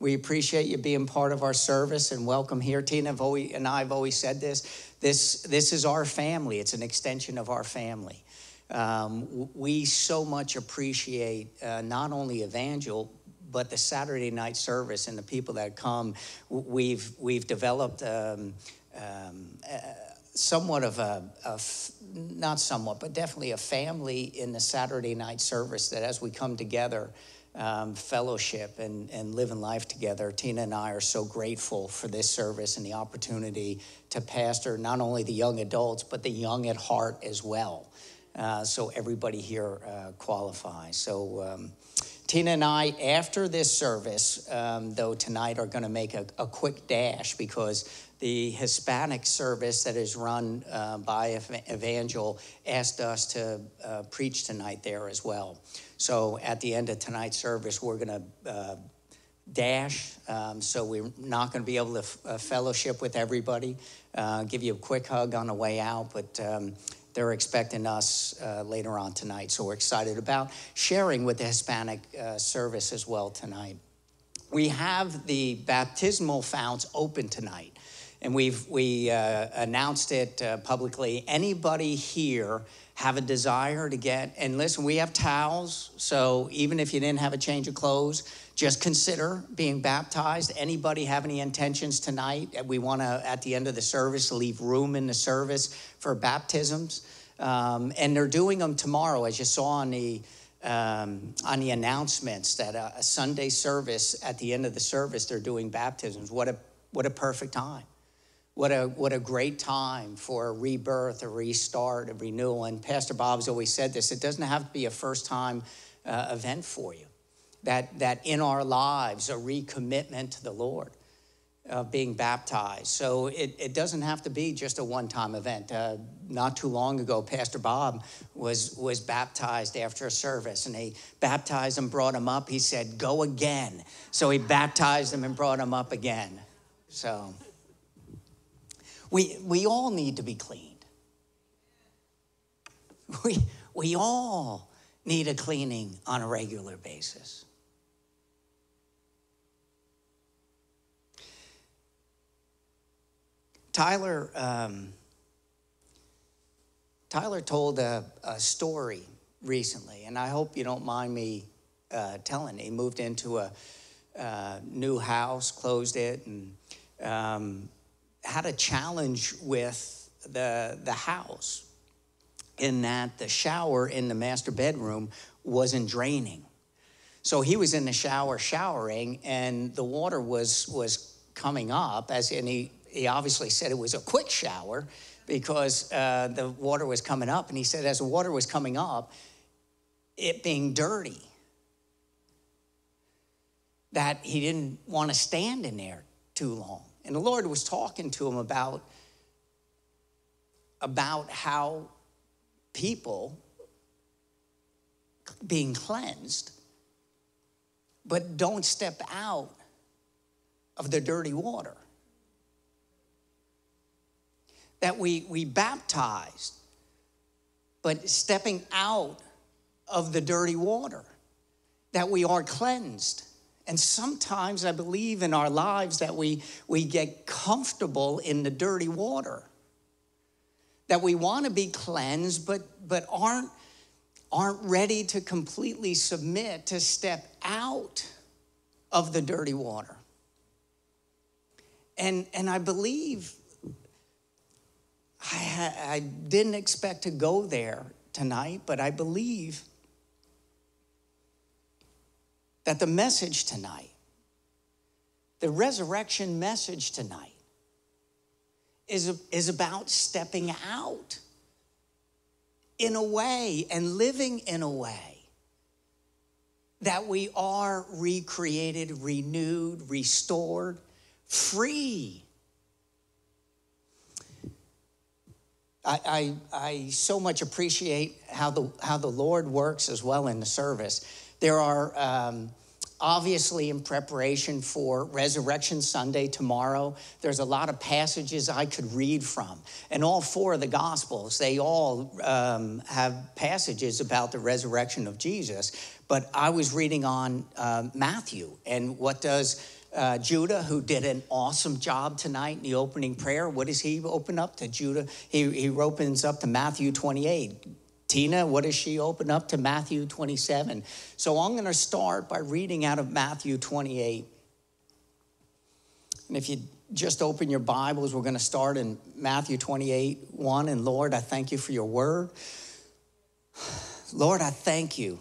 We appreciate you being part of our service and welcome here. Tina I've always, and I have always said this. This this is our family. It's an extension of our family. Um, we so much appreciate uh, not only Evangel, but the Saturday night service and the people that come. We've we've developed um, um, uh, somewhat of a, a, not somewhat, but definitely a family in the Saturday night service that as we come together, Um, fellowship and, and living life together. Tina and I are so grateful for this service and the opportunity to pastor not only the young adults, but the young at heart as well. Uh, so everybody here uh, qualifies. So um, Tina and I, after this service, um, though tonight, are going to make a, a quick dash because the Hispanic service that is run uh, by Evangel asked us to uh, preach tonight there as well. So at the end of tonight's service, we're going to uh, dash. Um, so we're not going to be able to f uh, fellowship with everybody, uh, give you a quick hug on the way out. But um, they're expecting us uh, later on tonight. So we're excited about sharing with the Hispanic uh, service as well tonight. We have the baptismal founts open tonight. And we've we uh, announced it uh, publicly. Anybody here have a desire to get, and listen, we have towels, so even if you didn't have a change of clothes, just consider being baptized. Anybody have any intentions tonight? We want to, at the end of the service, leave room in the service for baptisms. Um, and they're doing them tomorrow, as you saw on the Um, on the announcements that a, a Sunday service, at the end of the service, they're doing baptisms. What a what a perfect time. What a what a great time for a rebirth, a restart, a renewal. And Pastor Bob's always said this, it doesn't have to be a first-time uh, event for you. That, that in our lives, a recommitment to the Lord of uh, being baptized. So it, it doesn't have to be just a one-time event. Uh, not too long ago, Pastor Bob was, was baptized after a service, and they baptized him, brought him up. He said, go again. So he baptized him and brought him up again. So... We, we all need to be cleaned. We, we all need a cleaning on a regular basis. Tyler, um, Tyler told a, a story recently, and I hope you don't mind me uh, telling. He moved into a uh, new house, closed it, and... Um, had a challenge with the, the house in that the shower in the master bedroom wasn't draining. So he was in the shower showering, and the water was, was coming up, as, and he, he obviously said it was a quick shower because uh, the water was coming up. And he said as the water was coming up, it being dirty, that he didn't want to stand in there too long. And the Lord was talking to him about, about how people being cleansed, but don't step out of the dirty water. That we, we baptized, but stepping out of the dirty water. that we are cleansed. And sometimes I believe in our lives that we, we get comfortable in the dirty water. That we want to be cleansed, but, but aren't, aren't ready to completely submit to step out of the dirty water. And, and I believe, I, I didn't expect to go there tonight, but I believe that the message tonight, the resurrection message tonight, is, is about stepping out in a way and living in a way that we are recreated, renewed, restored, free. I, I, I so much appreciate how the, how the Lord works as well in the service. There are, um, obviously in preparation for Resurrection Sunday tomorrow, there's a lot of passages I could read from. And all four of the Gospels, they all um, have passages about the resurrection of Jesus. But I was reading on uh, Matthew, and what does... Uh, Judah, who did an awesome job tonight in the opening prayer, what does he open up to? Judah, he, he opens up to Matthew twenty-eight. Tina, what does she open up to? Matthew twenty-seven. So I'm going to start by reading out of Matthew twenty-eight. And if you just open your Bibles, we're going to start in Matthew twenty-eight, one. And Lord, I thank you for your word. Lord, I thank you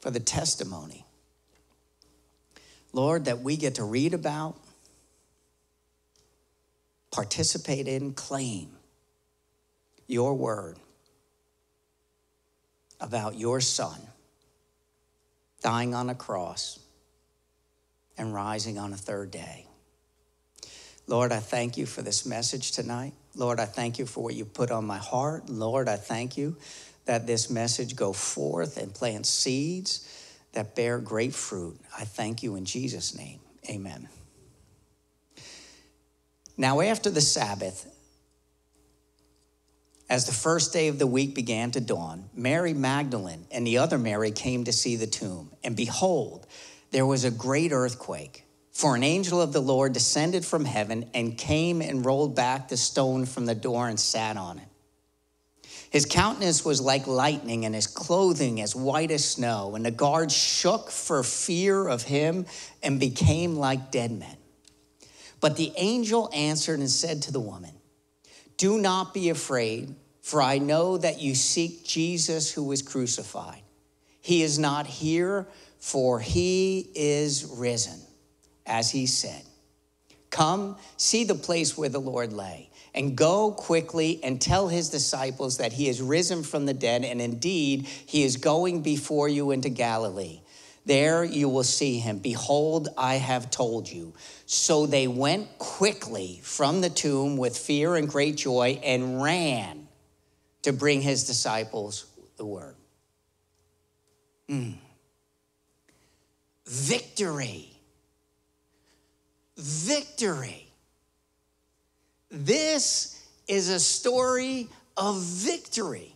for the testimony, Lord, that we get to read about, participate in, claim your word about your son dying on a cross and rising on a third day. Lord, I thank you for this message tonight. Lord, I thank you for what you put on my heart. Lord, I thank you that this message go forth and plant seeds that bear great fruit. I thank you in Jesus' name, amen. Now after the Sabbath, as the first day of the week began to dawn, Mary Magdalene and the other Mary came to see the tomb. And behold, there was a great earthquake, for an angel of the Lord descended from heaven and came and rolled back the stone from the door and sat on it. His countenance was like lightning, and his clothing as white as snow. And the guards shook for fear of him and became like dead men. But the angel answered and said to the woman, "Do not be afraid, for I know that you seek Jesus who was crucified. He is not here, for he is risen, as he said. Come, see the place where the Lord lay. And go quickly and tell his disciples that he is risen from the dead, and indeed he is going before you into Galilee. There you will see him. Behold, I have told you." So they went quickly from the tomb with fear and great joy and ran to bring his disciples the word. Mm. Victory. Victory. This is a story of victory.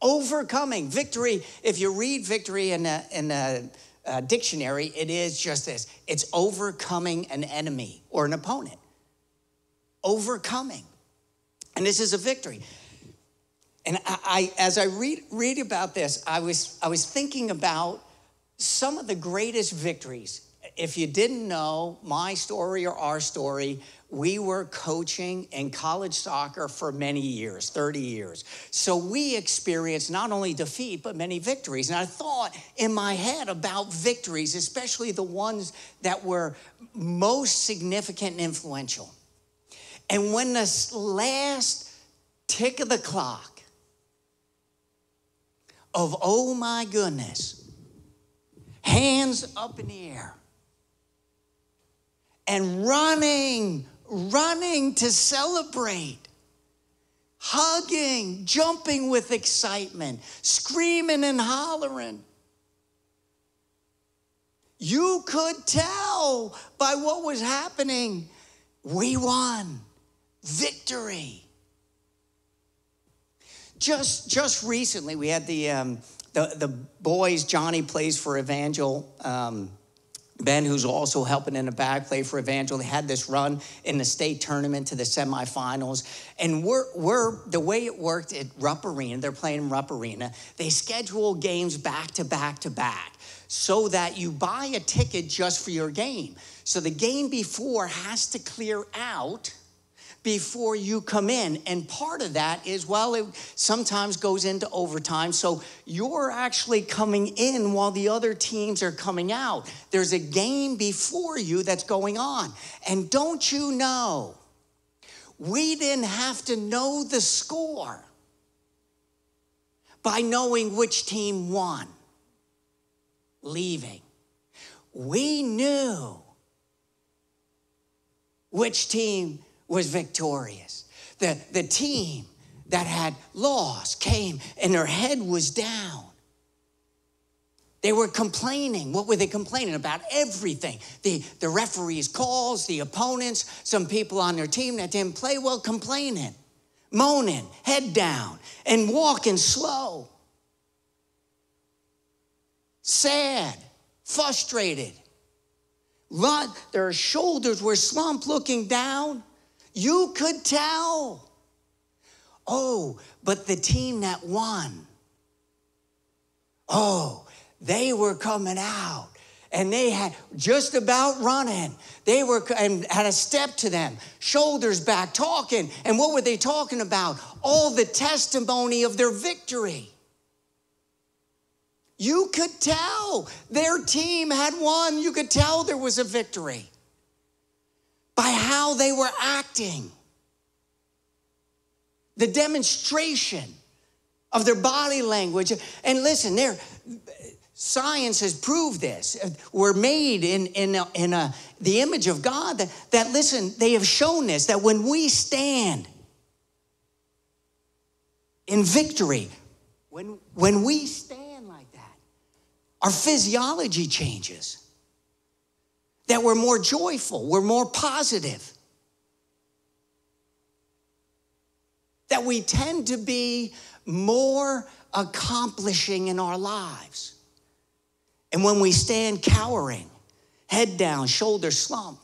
Overcoming. Victory, if you read victory in a, in a, a dictionary, it is just this. It's overcoming an enemy or an opponent. Overcoming. And this is a victory. And I, I as I read, read about this, I was, I was thinking about some of the greatest victories. If you didn't know my story or our story, we were coaching in college soccer for many years, thirty years. So we experienced not only defeat, but many victories. And I thought in my head about victories, especially the ones that were most significant and influential. And when the last tick of the clock of, oh my goodness, hands up in the air, and running, running to celebrate, hugging, jumping with excitement, screaming and hollering. You could tell by what was happening, we won. Victory. just just recently we had the um, the the boys. Johnny plays for Evangel. Um, Ben, who's also helping in the back, play for Evangel. They had this run in the state tournament to the semifinals. And we're, we're the way it worked at Rupp Arena, they're playing Rupp Arena, they schedule games back to back to back so that you buy a ticket just for your game. So the game before has to clear out before you come in. And part of that is, well, it sometimes goes into overtime. So you're actually coming in while the other teams are coming out. There's a game before you that's going on. And don't you know, we didn't have to know the score by knowing which team won leaving. We knew which team was victorious. The, the team that had lost came and their head was down. They were complaining. What were they complaining about? Everything. The, the referees' calls, the opponents, some people on their team that didn't play well complaining, moaning, head down, and walking slow. Sad, frustrated. Run, their shoulders were slumped looking down. You could tell. Oh, but the team that won, oh, they were coming out and they had just about running. They were and had a step to them, shoulders back, talking. And what were they talking about? All the testimony of their victory. You could tell their team had won. You could tell there was a victory by how they were acting. The demonstration of their body language. And listen, there, science has proved this. We're made in, in, a, in a, the image of God that, that, listen, they have shown this, that when we stand in victory, when, when we stand like that, our physiology changes. That we're more joyful, we're more positive. That we tend to be more accomplishing in our lives. And when we stand cowering, head down, shoulder slump,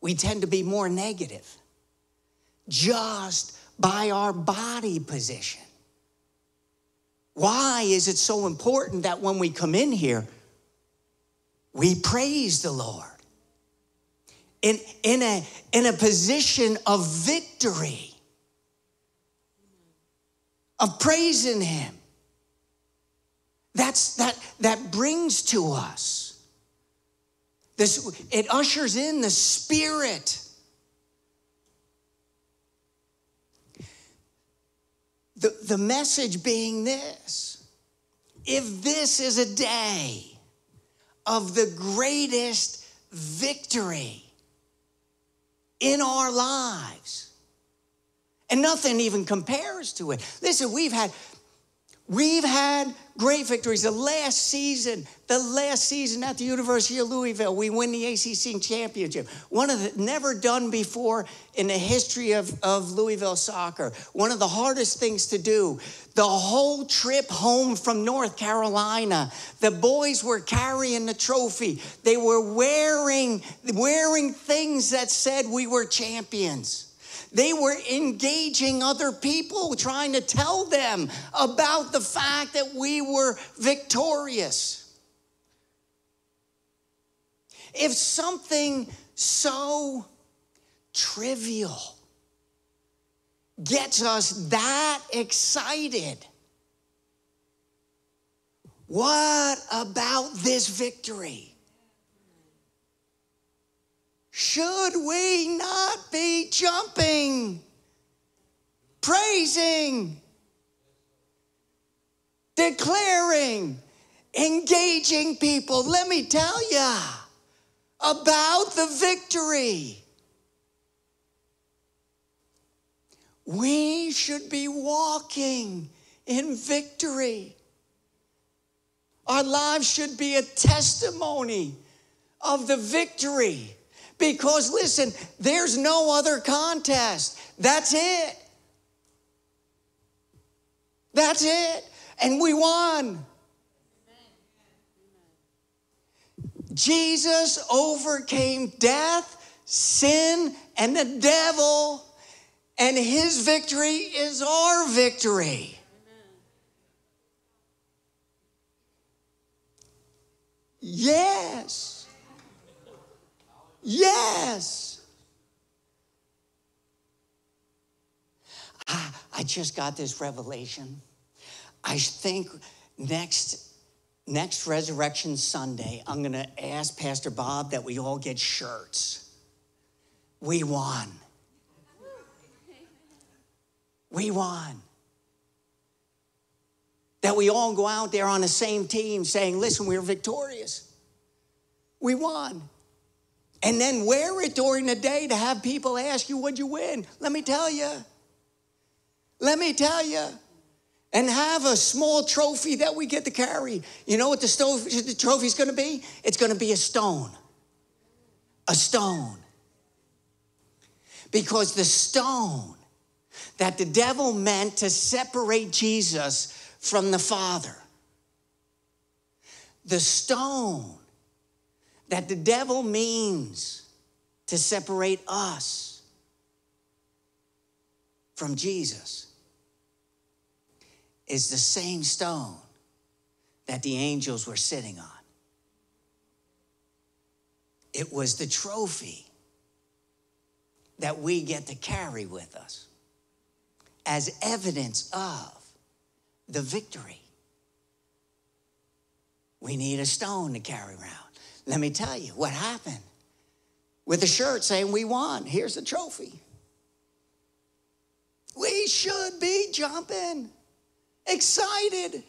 we tend to be more negative just by our body position. Why is it so important that when we come in here, we praise the Lord in, in, a, in a position of victory, of praising Him? That's, that, that brings to us, this, it ushers in the Spirit. The, the message being this, if this is a day of the greatest victory in our lives. And nothing even compares to it. Listen, we've had, we've had great victories. The last season, the last season at the University of Louisville, we win the A C C championship. One of the, never done before in the history of, of Louisville soccer. One of the hardest things to do. The whole trip home from North Carolina, the boys were carrying the trophy. They were wearing, wearing things that said we were champions. They were engaging other people, trying to tell them about the fact that we were victorious. If something so trivial gets us that excited, what about this victory? Should we not be jumping, praising, declaring, engaging people? Let me tell you about the victory. We should be walking in victory. Our lives should be a testimony of the victory. Because listen, there's no other contest. That's it. That's it. And we won. Jesus overcame death, sin, and the devil, and his victory is our victory. Amen. Yes. Yes. I, I just got this revelation. I think next... Next Resurrection Sunday, I'm going to ask Pastor Bob that we all get shirts. We won. We won. That we all go out there on the same team saying, listen, we're victorious. We won. And then wear it during the day to have people ask you, what'd you win? Let me tell you. Let me tell you. And have a small trophy that we get to carry. You know what the, stove, the trophy's going to be? It's going to be a stone. A stone. Because the stone that the devil meant to separate Jesus from the Father. The stone that the devil means to separate us from Jesus is the same stone that the angels were sitting on. It was the trophy that we get to carry with us as evidence of the victory. We need a stone to carry around. Let me tell you what happened with the shirt saying we won. Here's the trophy. We should be jumping. Excited.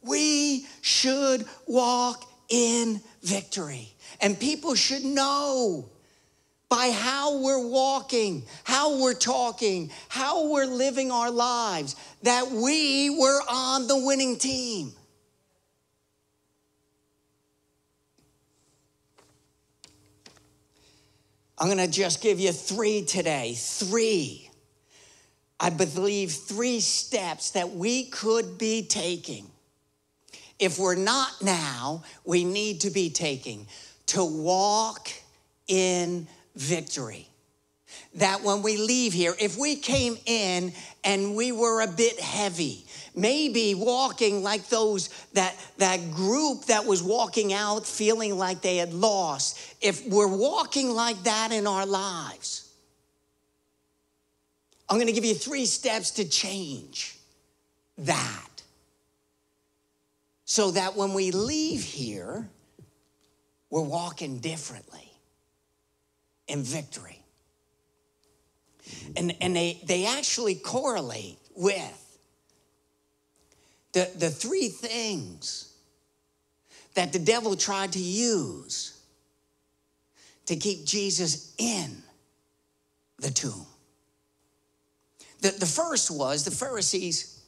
We should walk in victory. And people should know by how we're walking, how we're talking, how we're living our lives, that we were on the winning team. I'm going to just give you three today. Three. I believe three steps that we could be taking. If we're not now, we need to be taking to walk in victory. That when we leave here, if we came in and we were a bit heavy, maybe walking like those, that, that group that was walking out feeling like they had lost, if we're walking like that in our lives, I'm going to give you three steps to change that so that when we leave here, we're walking differently in victory. And, and they, they actually correlate with the, the three things that the devil tried to use to keep Jesus in the tomb. The, the first was the Pharisees,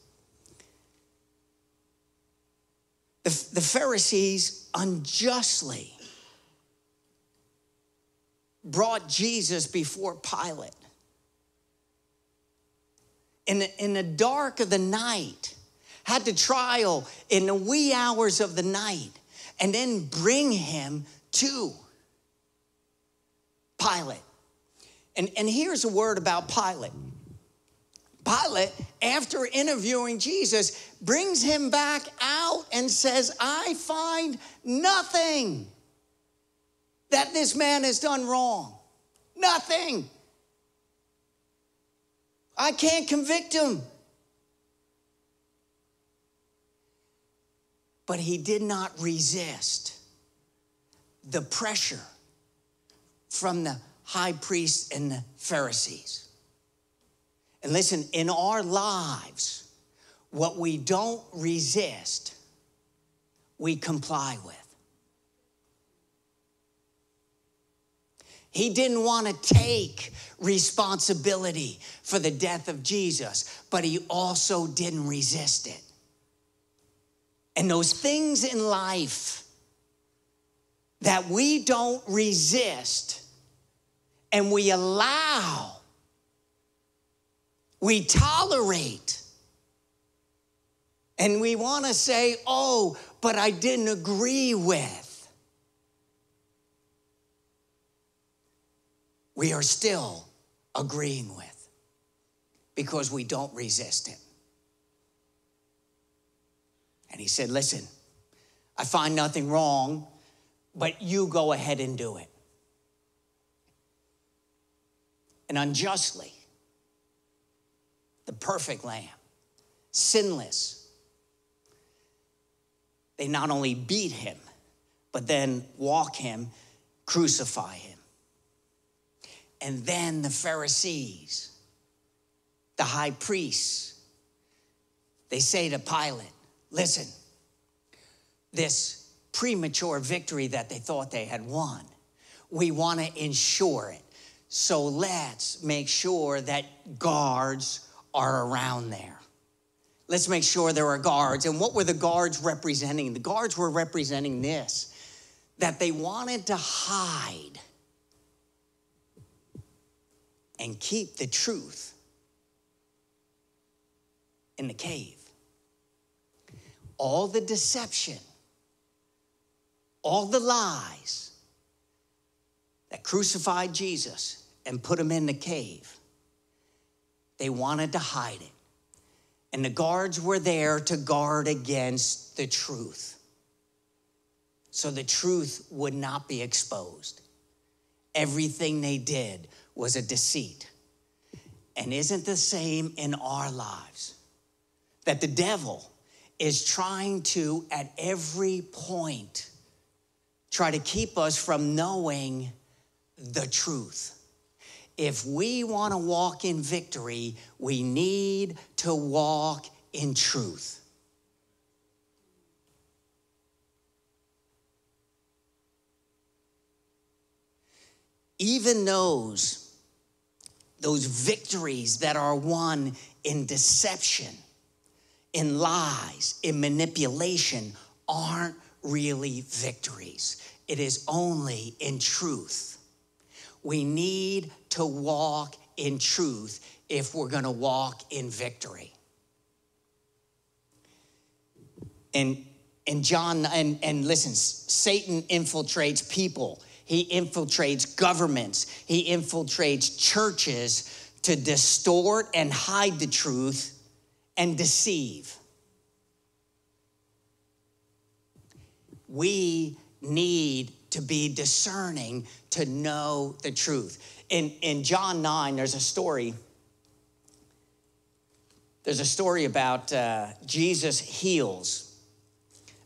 the, the Pharisees unjustly brought Jesus before Pilate. In the, in the dark of the night, had the trial in the wee hours of the night, and then bring him to Pilate. And, and here's a word about Pilate. Pilate, after interviewing Jesus, brings him back out and says, I find nothing that this man has done wrong. Nothing. I can't convict him. But he did not resist the pressure from the high priests and the Pharisees. And listen, in our lives, what we don't resist, we comply with. He didn't want to take responsibility for the death of Jesus, but he also didn't resist it. And those things in life that we don't resist and we allow we tolerate. And we want to say, oh, but I didn't agree with. We are still agreeing with because we don't resist it. And he said, listen, I find nothing wrong, but you go ahead and do it. And unjustly, the perfect lamb, sinless, they not only beat him, but then walk him, crucify him. And then the Pharisees, the high priests, they say to Pilate, listen, this premature victory that they thought they had won, we want to ensure it. So let's make sure that guards are around there. Let's make sure there are guards. And what were the guards representing? The guards were representing this, that they wanted to hide and keep the truth in the cave. All the deception, all the lies that crucified Jesus and put him in the cave, they wanted to hide it. And the guards were there to guard against the truth, so the truth would not be exposed. Everything they did was a deceit. And isn't the same in our lives? That the devil is trying to, at every point, try to keep us from knowing the truth. If we want to walk in victory, we need to walk in truth. Even those Those victories that are won in deception, in lies, in manipulation aren't really victories. It is only in truth. We need to walk in truth if we're going to walk in victory. And, and John, and, and listen, Satan infiltrates people. He infiltrates governments. He infiltrates churches to distort and hide the truth and deceive. We need to be discerning to know the truth. In, in John nine, there's a story. There's a story about uh, Jesus heals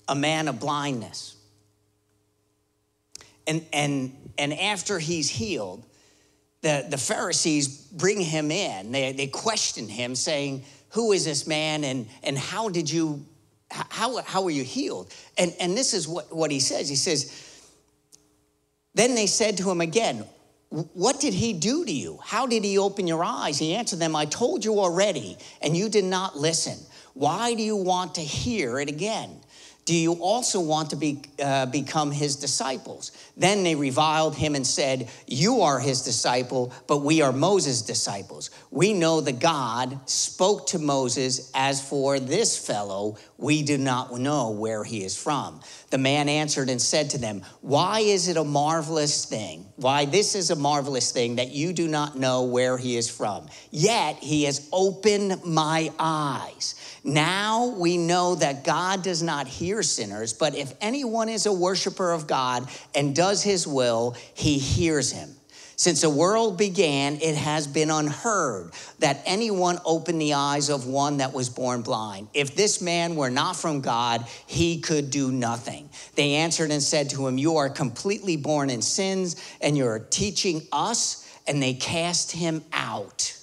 a man of blindness. And, and, and after he's healed, the, the Pharisees bring him in. They, they question him, saying, who is this man, and, and how did you, how, how were you healed? And, and this is what, what he says. He says, then they said to him again, what did he do to you? How did he open your eyes? He answered them, I told you already, and you did not listen. Why do you want to hear it again? Do you also want to be, uh, become his disciples? Then they reviled him and said, you are his disciple, but we are Moses' disciples. We know that God spoke to Moses. As for this fellow, we do not know where he is from. The man answered and said to them, why is it a marvelous thing? Why this is a marvelous thing that you do not know where he is from. Yet he has opened my eyes. Now we know that God does not hear sinners, but if anyone is a worshiper of God and does his will, he hears him. Since the world began, it has been unheard that anyone opened the eyes of one that was born blind. If this man were not from God, he could do nothing. They answered and said to him, you are completely born in sins, and you are teaching us. And they cast him out.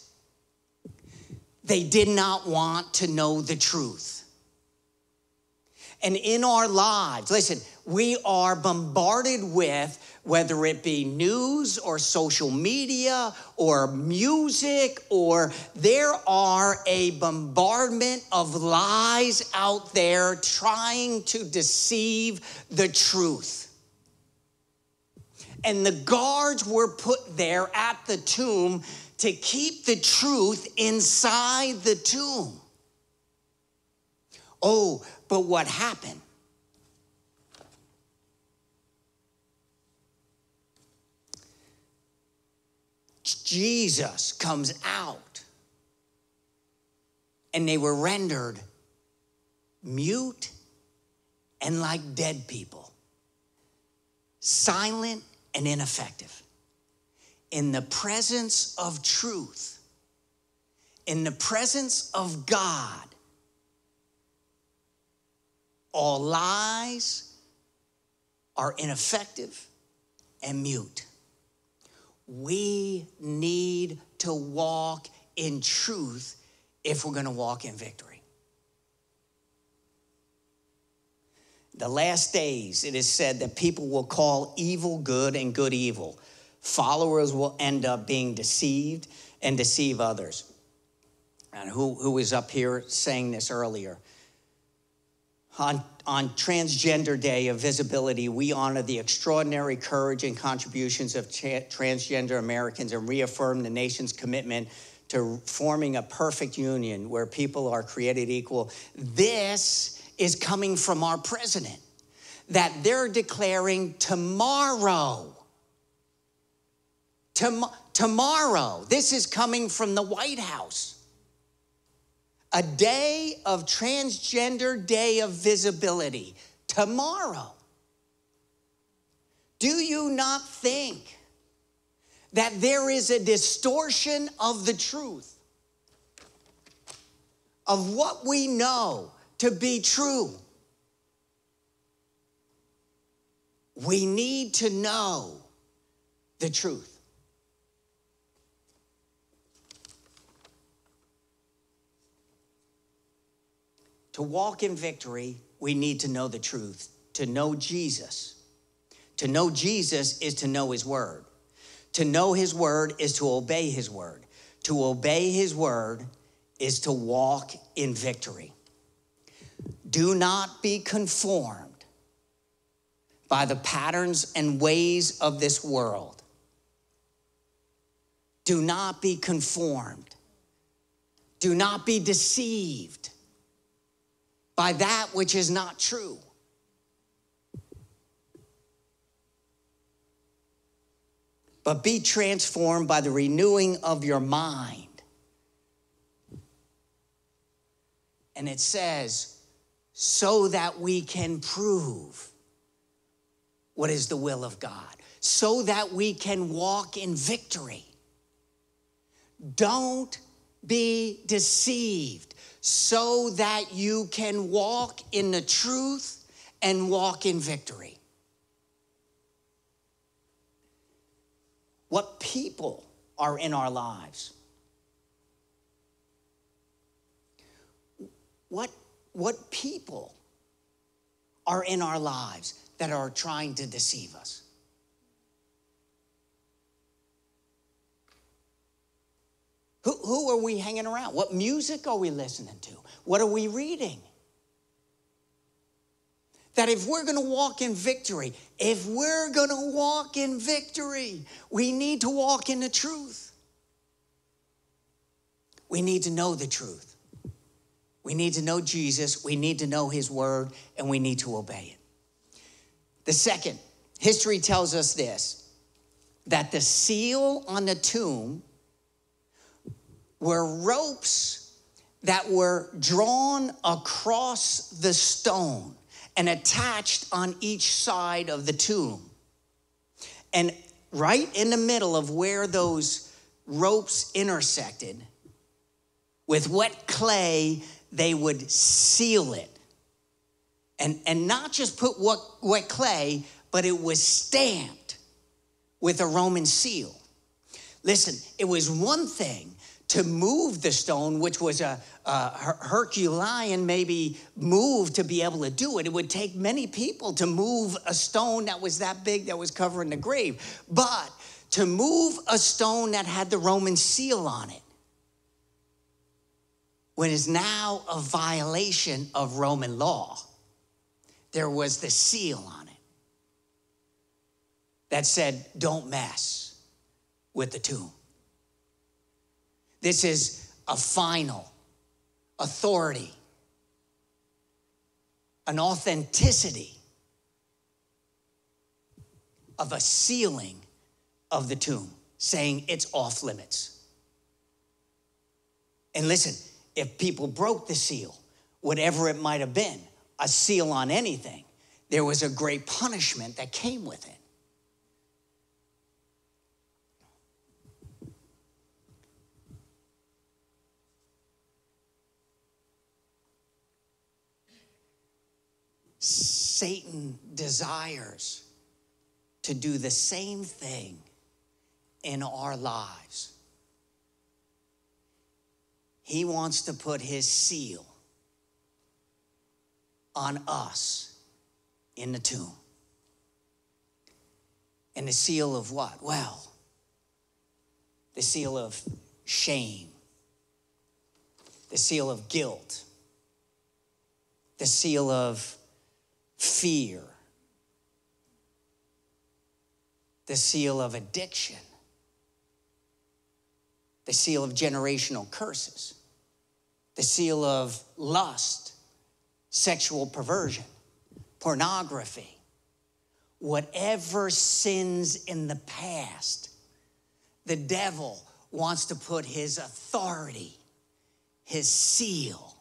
They did not want to know the truth. And in our lives, listen, we are bombarded with, whether it be news or social media or music, or there are a bombardment of lies out there trying to deceive the truth. And the guards were put there at the tomb to keep the truth inside the tomb. Oh, but what happened? Jesus comes out, and they were rendered mute and like dead people, silent and ineffective. In the presence of truth, in the presence of God, all lies are ineffective and mute. We need to walk in truth if we're going to walk in victory. The last days, it is said that people will call evil good and good evil. Followers will end up being deceived and deceive others. And who, who was up here saying this earlier? On, on Transgender Day of Visibility, we honor the extraordinary courage and contributions of tra- transgender Americans and reaffirm the nation's commitment to forming a perfect union where people are created equal. This is coming from our president, that they're declaring tomorrow. Tom- tomorrow, this is coming from the White House. A day of Transgender Day of Visibility, tomorrow. Do you not think that there is a distortion of the truth, of what we know to be true? We need to know the truth. To walk in victory, we need to know the truth, to know Jesus. To know Jesus is to know his word. To know his word is to obey his word. To obey his word is to walk in victory. Do not be conformed by the patterns and ways of this world. Do not be conformed. Do not be deceived by that which is not true. But be transformed by the renewing of your mind. And it says, so that we can prove what is the will of God, so that we can walk in victory. Don't be deceived, so that you can walk in the truth and walk in victory. What people are in our lives? What, what people are in our lives that are trying to deceive us? Who, who are we hanging around? What music are we listening to? What are we reading? That if we're going to walk in victory, if we're going to walk in victory, we need to walk in the truth. We need to know the truth. We need to know Jesus. We need to know his word, and we need to obey it. The second, history tells us this, that the seal on the tomb were ropes that were drawn across the stone and attached on each side of the tomb. And right in the middle of where those ropes intersected, with wet clay, they would seal it. And, and not just put wet, wet clay, but it was stamped with a Roman seal. Listen, it was one thing to move the stone, which was a, a Herculean maybe move to be able to do it. It would take many people to move a stone that was that big that was covering the grave. But to move a stone that had the Roman seal on it, when is now a violation of Roman law, there was the seal on it that said, don't mess with the tomb. This is a final authority, an authenticity of a sealing of the tomb, saying it's off limits. And listen, if people broke the seal, whatever it might have been, a seal on anything, there was a great punishment that came with it. Satan desires to do the same thing in our lives. He wants to put his seal on us in the tomb. And the seal of what? Well, the seal of shame, the seal of guilt, the seal of fear, the seal of addiction, the seal of generational curses, the seal of lust, sexual perversion, pornography, whatever sins in the past, the devil wants to put his authority, his seal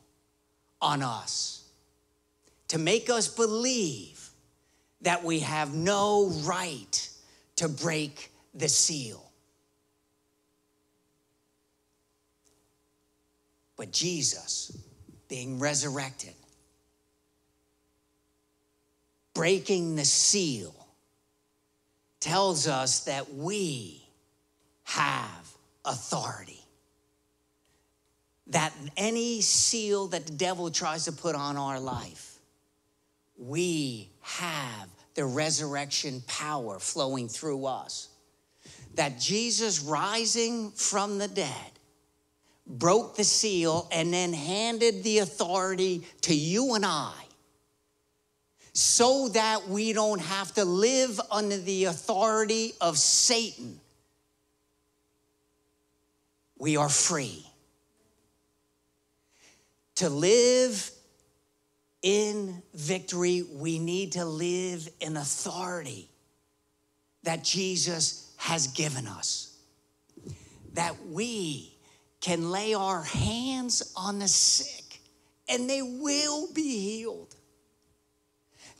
on us, to make us believe that we have no right to break the seal. But Jesus, being resurrected, breaking the seal, tells us that we have authority. That any seal that the devil tries to put on our life, we have the resurrection power flowing through us. That Jesus rising from the dead broke the seal and then handed the authority to you and I so that we don't have to live under the authority of Satan. We are free to live in victory. We need to live in authority that Jesus has given us, that we can lay our hands on the sick and they will be healed,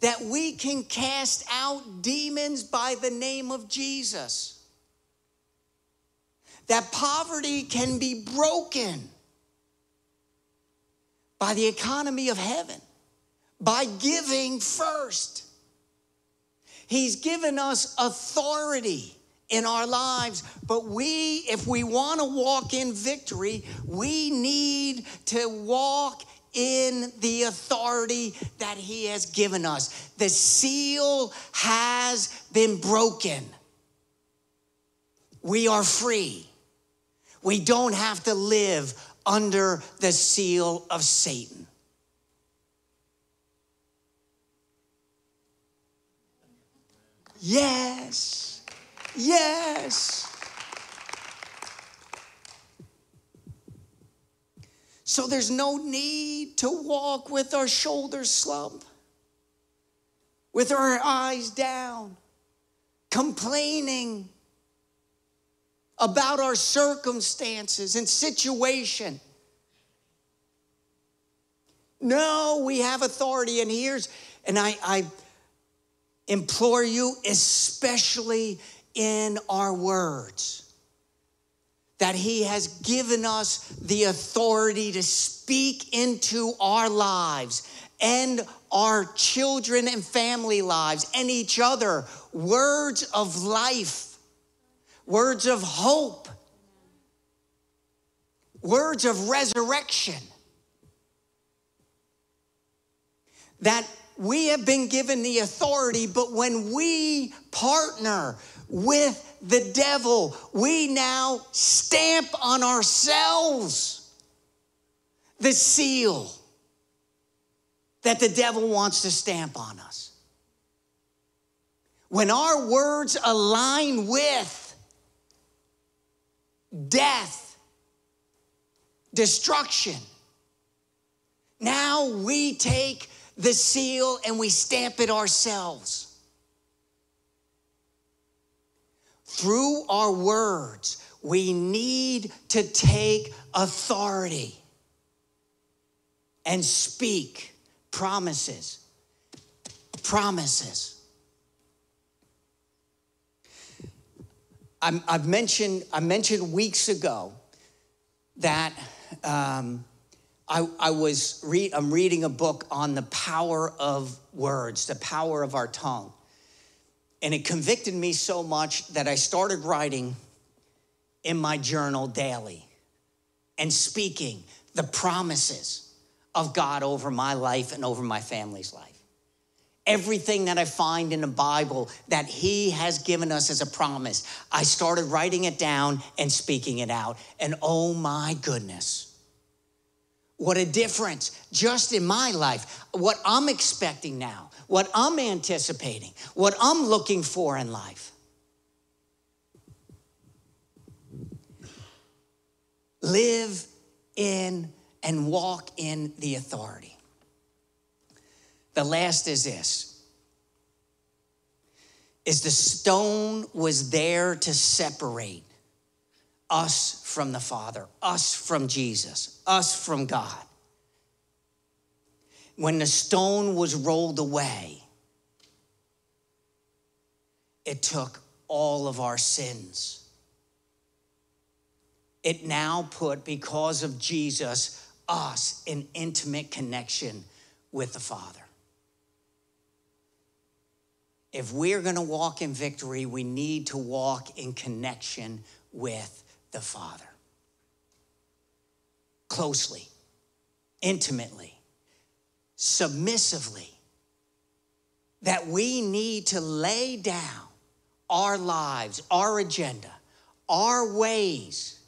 that we can cast out demons by the name of Jesus, that poverty can be broken by the economy of heaven, by giving first. He's given us authority in our lives, but we, if we want to walk in victory, we need to walk in the authority that he has given us. The seal has been broken. We are free. We don't have to live under the seal of Satan. Yes, yes. So there's no need to walk with our shoulders slumped, with our eyes down, complaining about our circumstances and situation. No, we have authority, and here's, and I, I, implore you, especially in our words, that he has given us the authority to speak into our lives and our children and family lives and each other words of life, words of hope, words of resurrection. That we have been given the authority, but when we partner with the devil, we now stamp on ourselves the seal that the devil wants to stamp on us. When our words align with death destruction. Now we take the seal and we stamp it ourselves. Through our words, we need to take authority and speak promises. Promises. I'm, I've mentioned, I mentioned weeks ago that um, I, I was read, I'm reading a book on the power of words, the power of our tongue. And it convicted me so much that I started writing in my journal daily and speaking the promises of God over my life and over my family's life. Everything that I find in the Bible that he has given us as a promise, I started writing it down and speaking it out. And oh my goodness, what a difference just in my life, what I'm expecting now, what I'm anticipating, what I'm looking for in life. Live in and walk in the authority. The last is this, is the stone was there to separate us from the Father, us from Jesus, us from God. When the stone was rolled away, it took all of our sins. It now put, because of Jesus, us in intimate connection with the Father. If we're going to walk in victory, we need to walk in connection with the Father. Closely, intimately, submissively, that we need to lay down our lives, our agenda, our ways,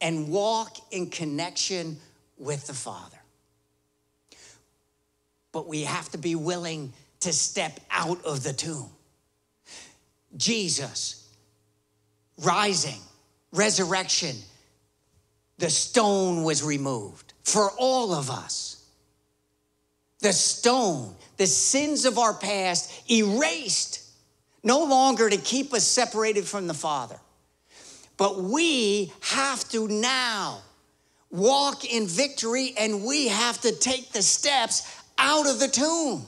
and walk in connection with the Father. But we have to be willing to step out of the tomb. Jesus, rising, resurrection, the stone was removed for all of us. The stone, the sins of our past erased, no longer to keep us separated from the Father. But we have to now walk in victory, and we have to take the steps out of the tomb.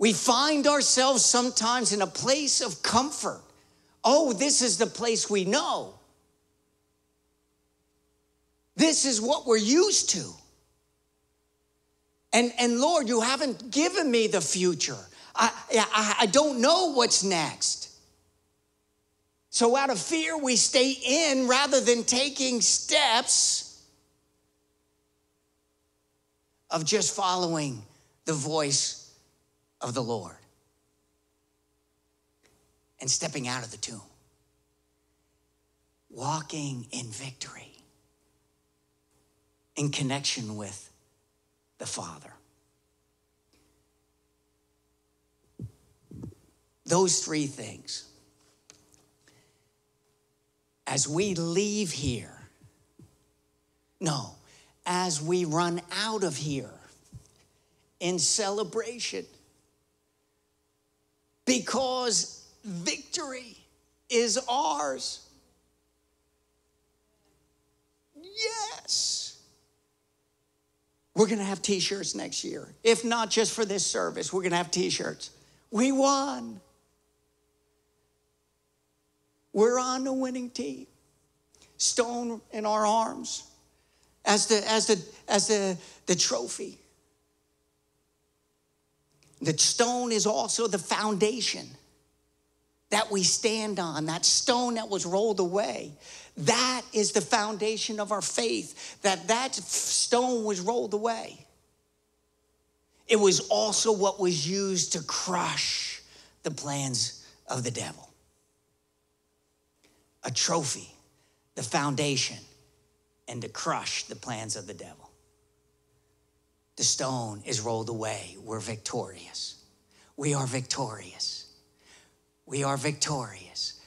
We find ourselves sometimes in a place of comfort. Oh, this is the place we know. This is what we're used to. And, and Lord, you haven't given me the future. I, I, I don't know what's next. So out of fear, we stay in rather than taking steps of just following the voice of the Lord and stepping out of the tomb, walking in victory in connection with the Father. Those three things. As we leave here, no, as we run out of here in celebration, because victory is ours. Yes. We're going to have t-shirts next year. If not just for this service, we're going to have t-shirts. We won. We're on the winning team, stone in our arms, as the as the as the, the trophy. The stone is also the foundation that we stand on. That stone that was rolled away, that is the foundation of our faith. That that stone was rolled away. It was also what was used to crush the plans of the devil. A trophy, the foundation, and to crush the plans of the devil. The stone is rolled away. We're victorious. We are victorious. We are victorious.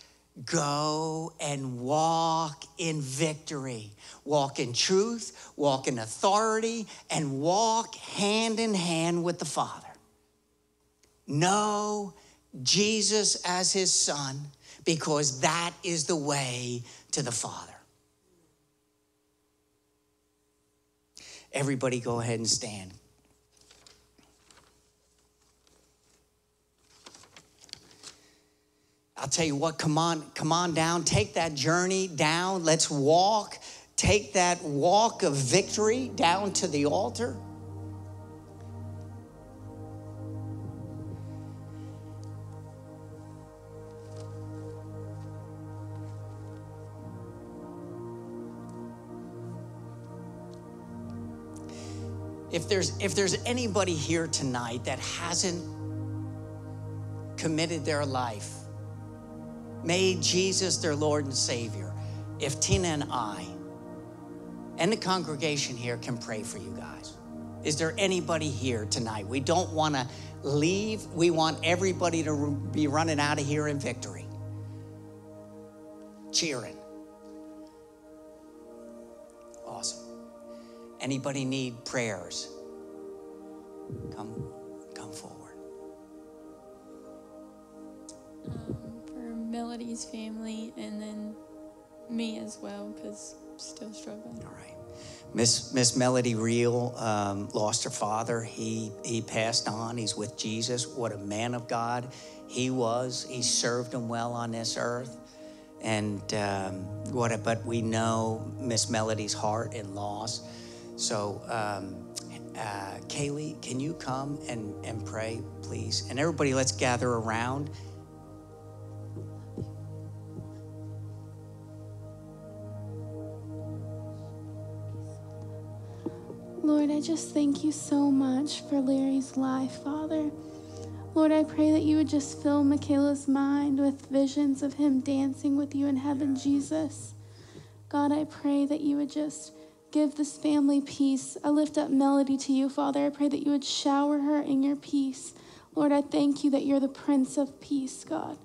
Go and walk in victory. Walk in truth, walk in authority, and walk hand in hand with the Father. Know Jesus as his son, because that is the way to the Father. Everybody go ahead and stand. I'll tell you what, come on, come on down. Take that journey down. Let's walk. Take that walk of victory down to the altar. If there's, if there's anybody here tonight that hasn't committed their life, made Jesus their Lord and Savior, if Tina and I and the congregation here can pray for you guys. Is there anybody here tonight? We don't want to leave. We want everybody to be running out of here in victory, cheering. Awesome. Anybody need prayers? Come, come forward. Um, for Melody's family and then me as well, because I'm still struggling. All right. Miss Miss Melody Real um, lost her father. He he passed on. He's with Jesus. What a man of God he was. He served him well on this earth. And um, what? A, but we know Miss Melody's heart and loss. So, um, uh, Kaylee, can you come and, and pray, please? And everybody, let's gather around. Lord, I just thank you so much for Larry's life, Father. Lord, I pray that you would just fill Michaela's mind with visions of him dancing with you in heaven, Jesus. God, I pray that you would just give this family peace. I lift up Melody to you, Father. I pray that you would shower her in your peace. Lord, I thank you that you're the Prince of Peace, God.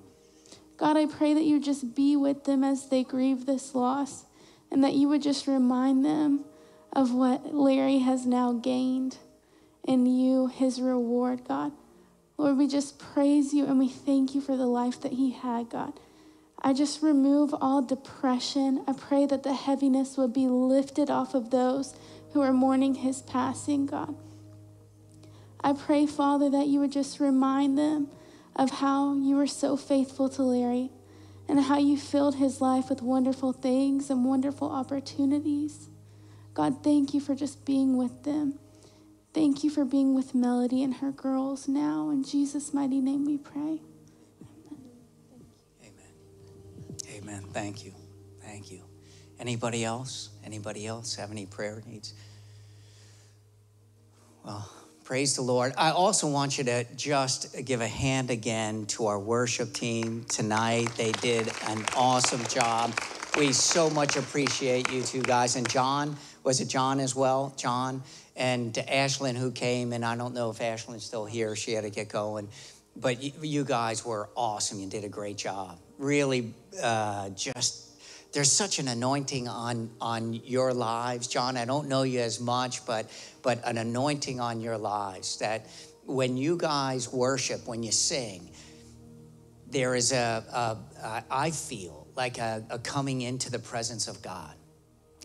God, I pray that you would just be with them as they grieve this loss, and that you would just remind them of what Larry has now gained in you, his reward, God. Lord, we just praise you and we thank you for the life that he had, God. I just remove all depression. I pray that the heaviness would be lifted off of those who are mourning his passing, God. I pray, Father, that you would just remind them of how you were so faithful to Larry and how you filled his life with wonderful things and wonderful opportunities. God, thank you for just being with them. Thank you for being with Melody and her girls now. In Jesus' mighty name we pray. Amen. Thank you. Thank you. Anybody else? Anybody else have any prayer needs? Well, praise the Lord. I also want you to just give a hand again to our worship team tonight. They did an awesome job. We so much appreciate you two guys. And John, was it John as well? John and Ashlyn who came. And I don't know if Ashlyn's still here. She had to get going. But you guys were awesome. You did a great job. Really, uh, just there's such an anointing on on your lives, John. I don't know you as much, but but an anointing on your lives that when you guys worship, when you sing, there is a, a I feel like a, a coming into the presence of God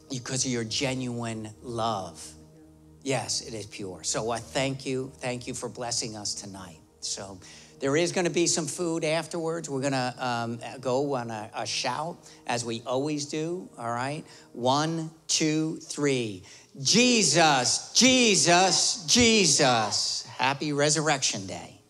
because of your genuine love. Yes, it is pure. So I thank you, thank you for blessing us tonight. So there is going to be some food afterwards. We're going to um, go on a, a shout, as we always do, all right? One, two, three. Jesus, Jesus, Jesus. Happy Resurrection Day.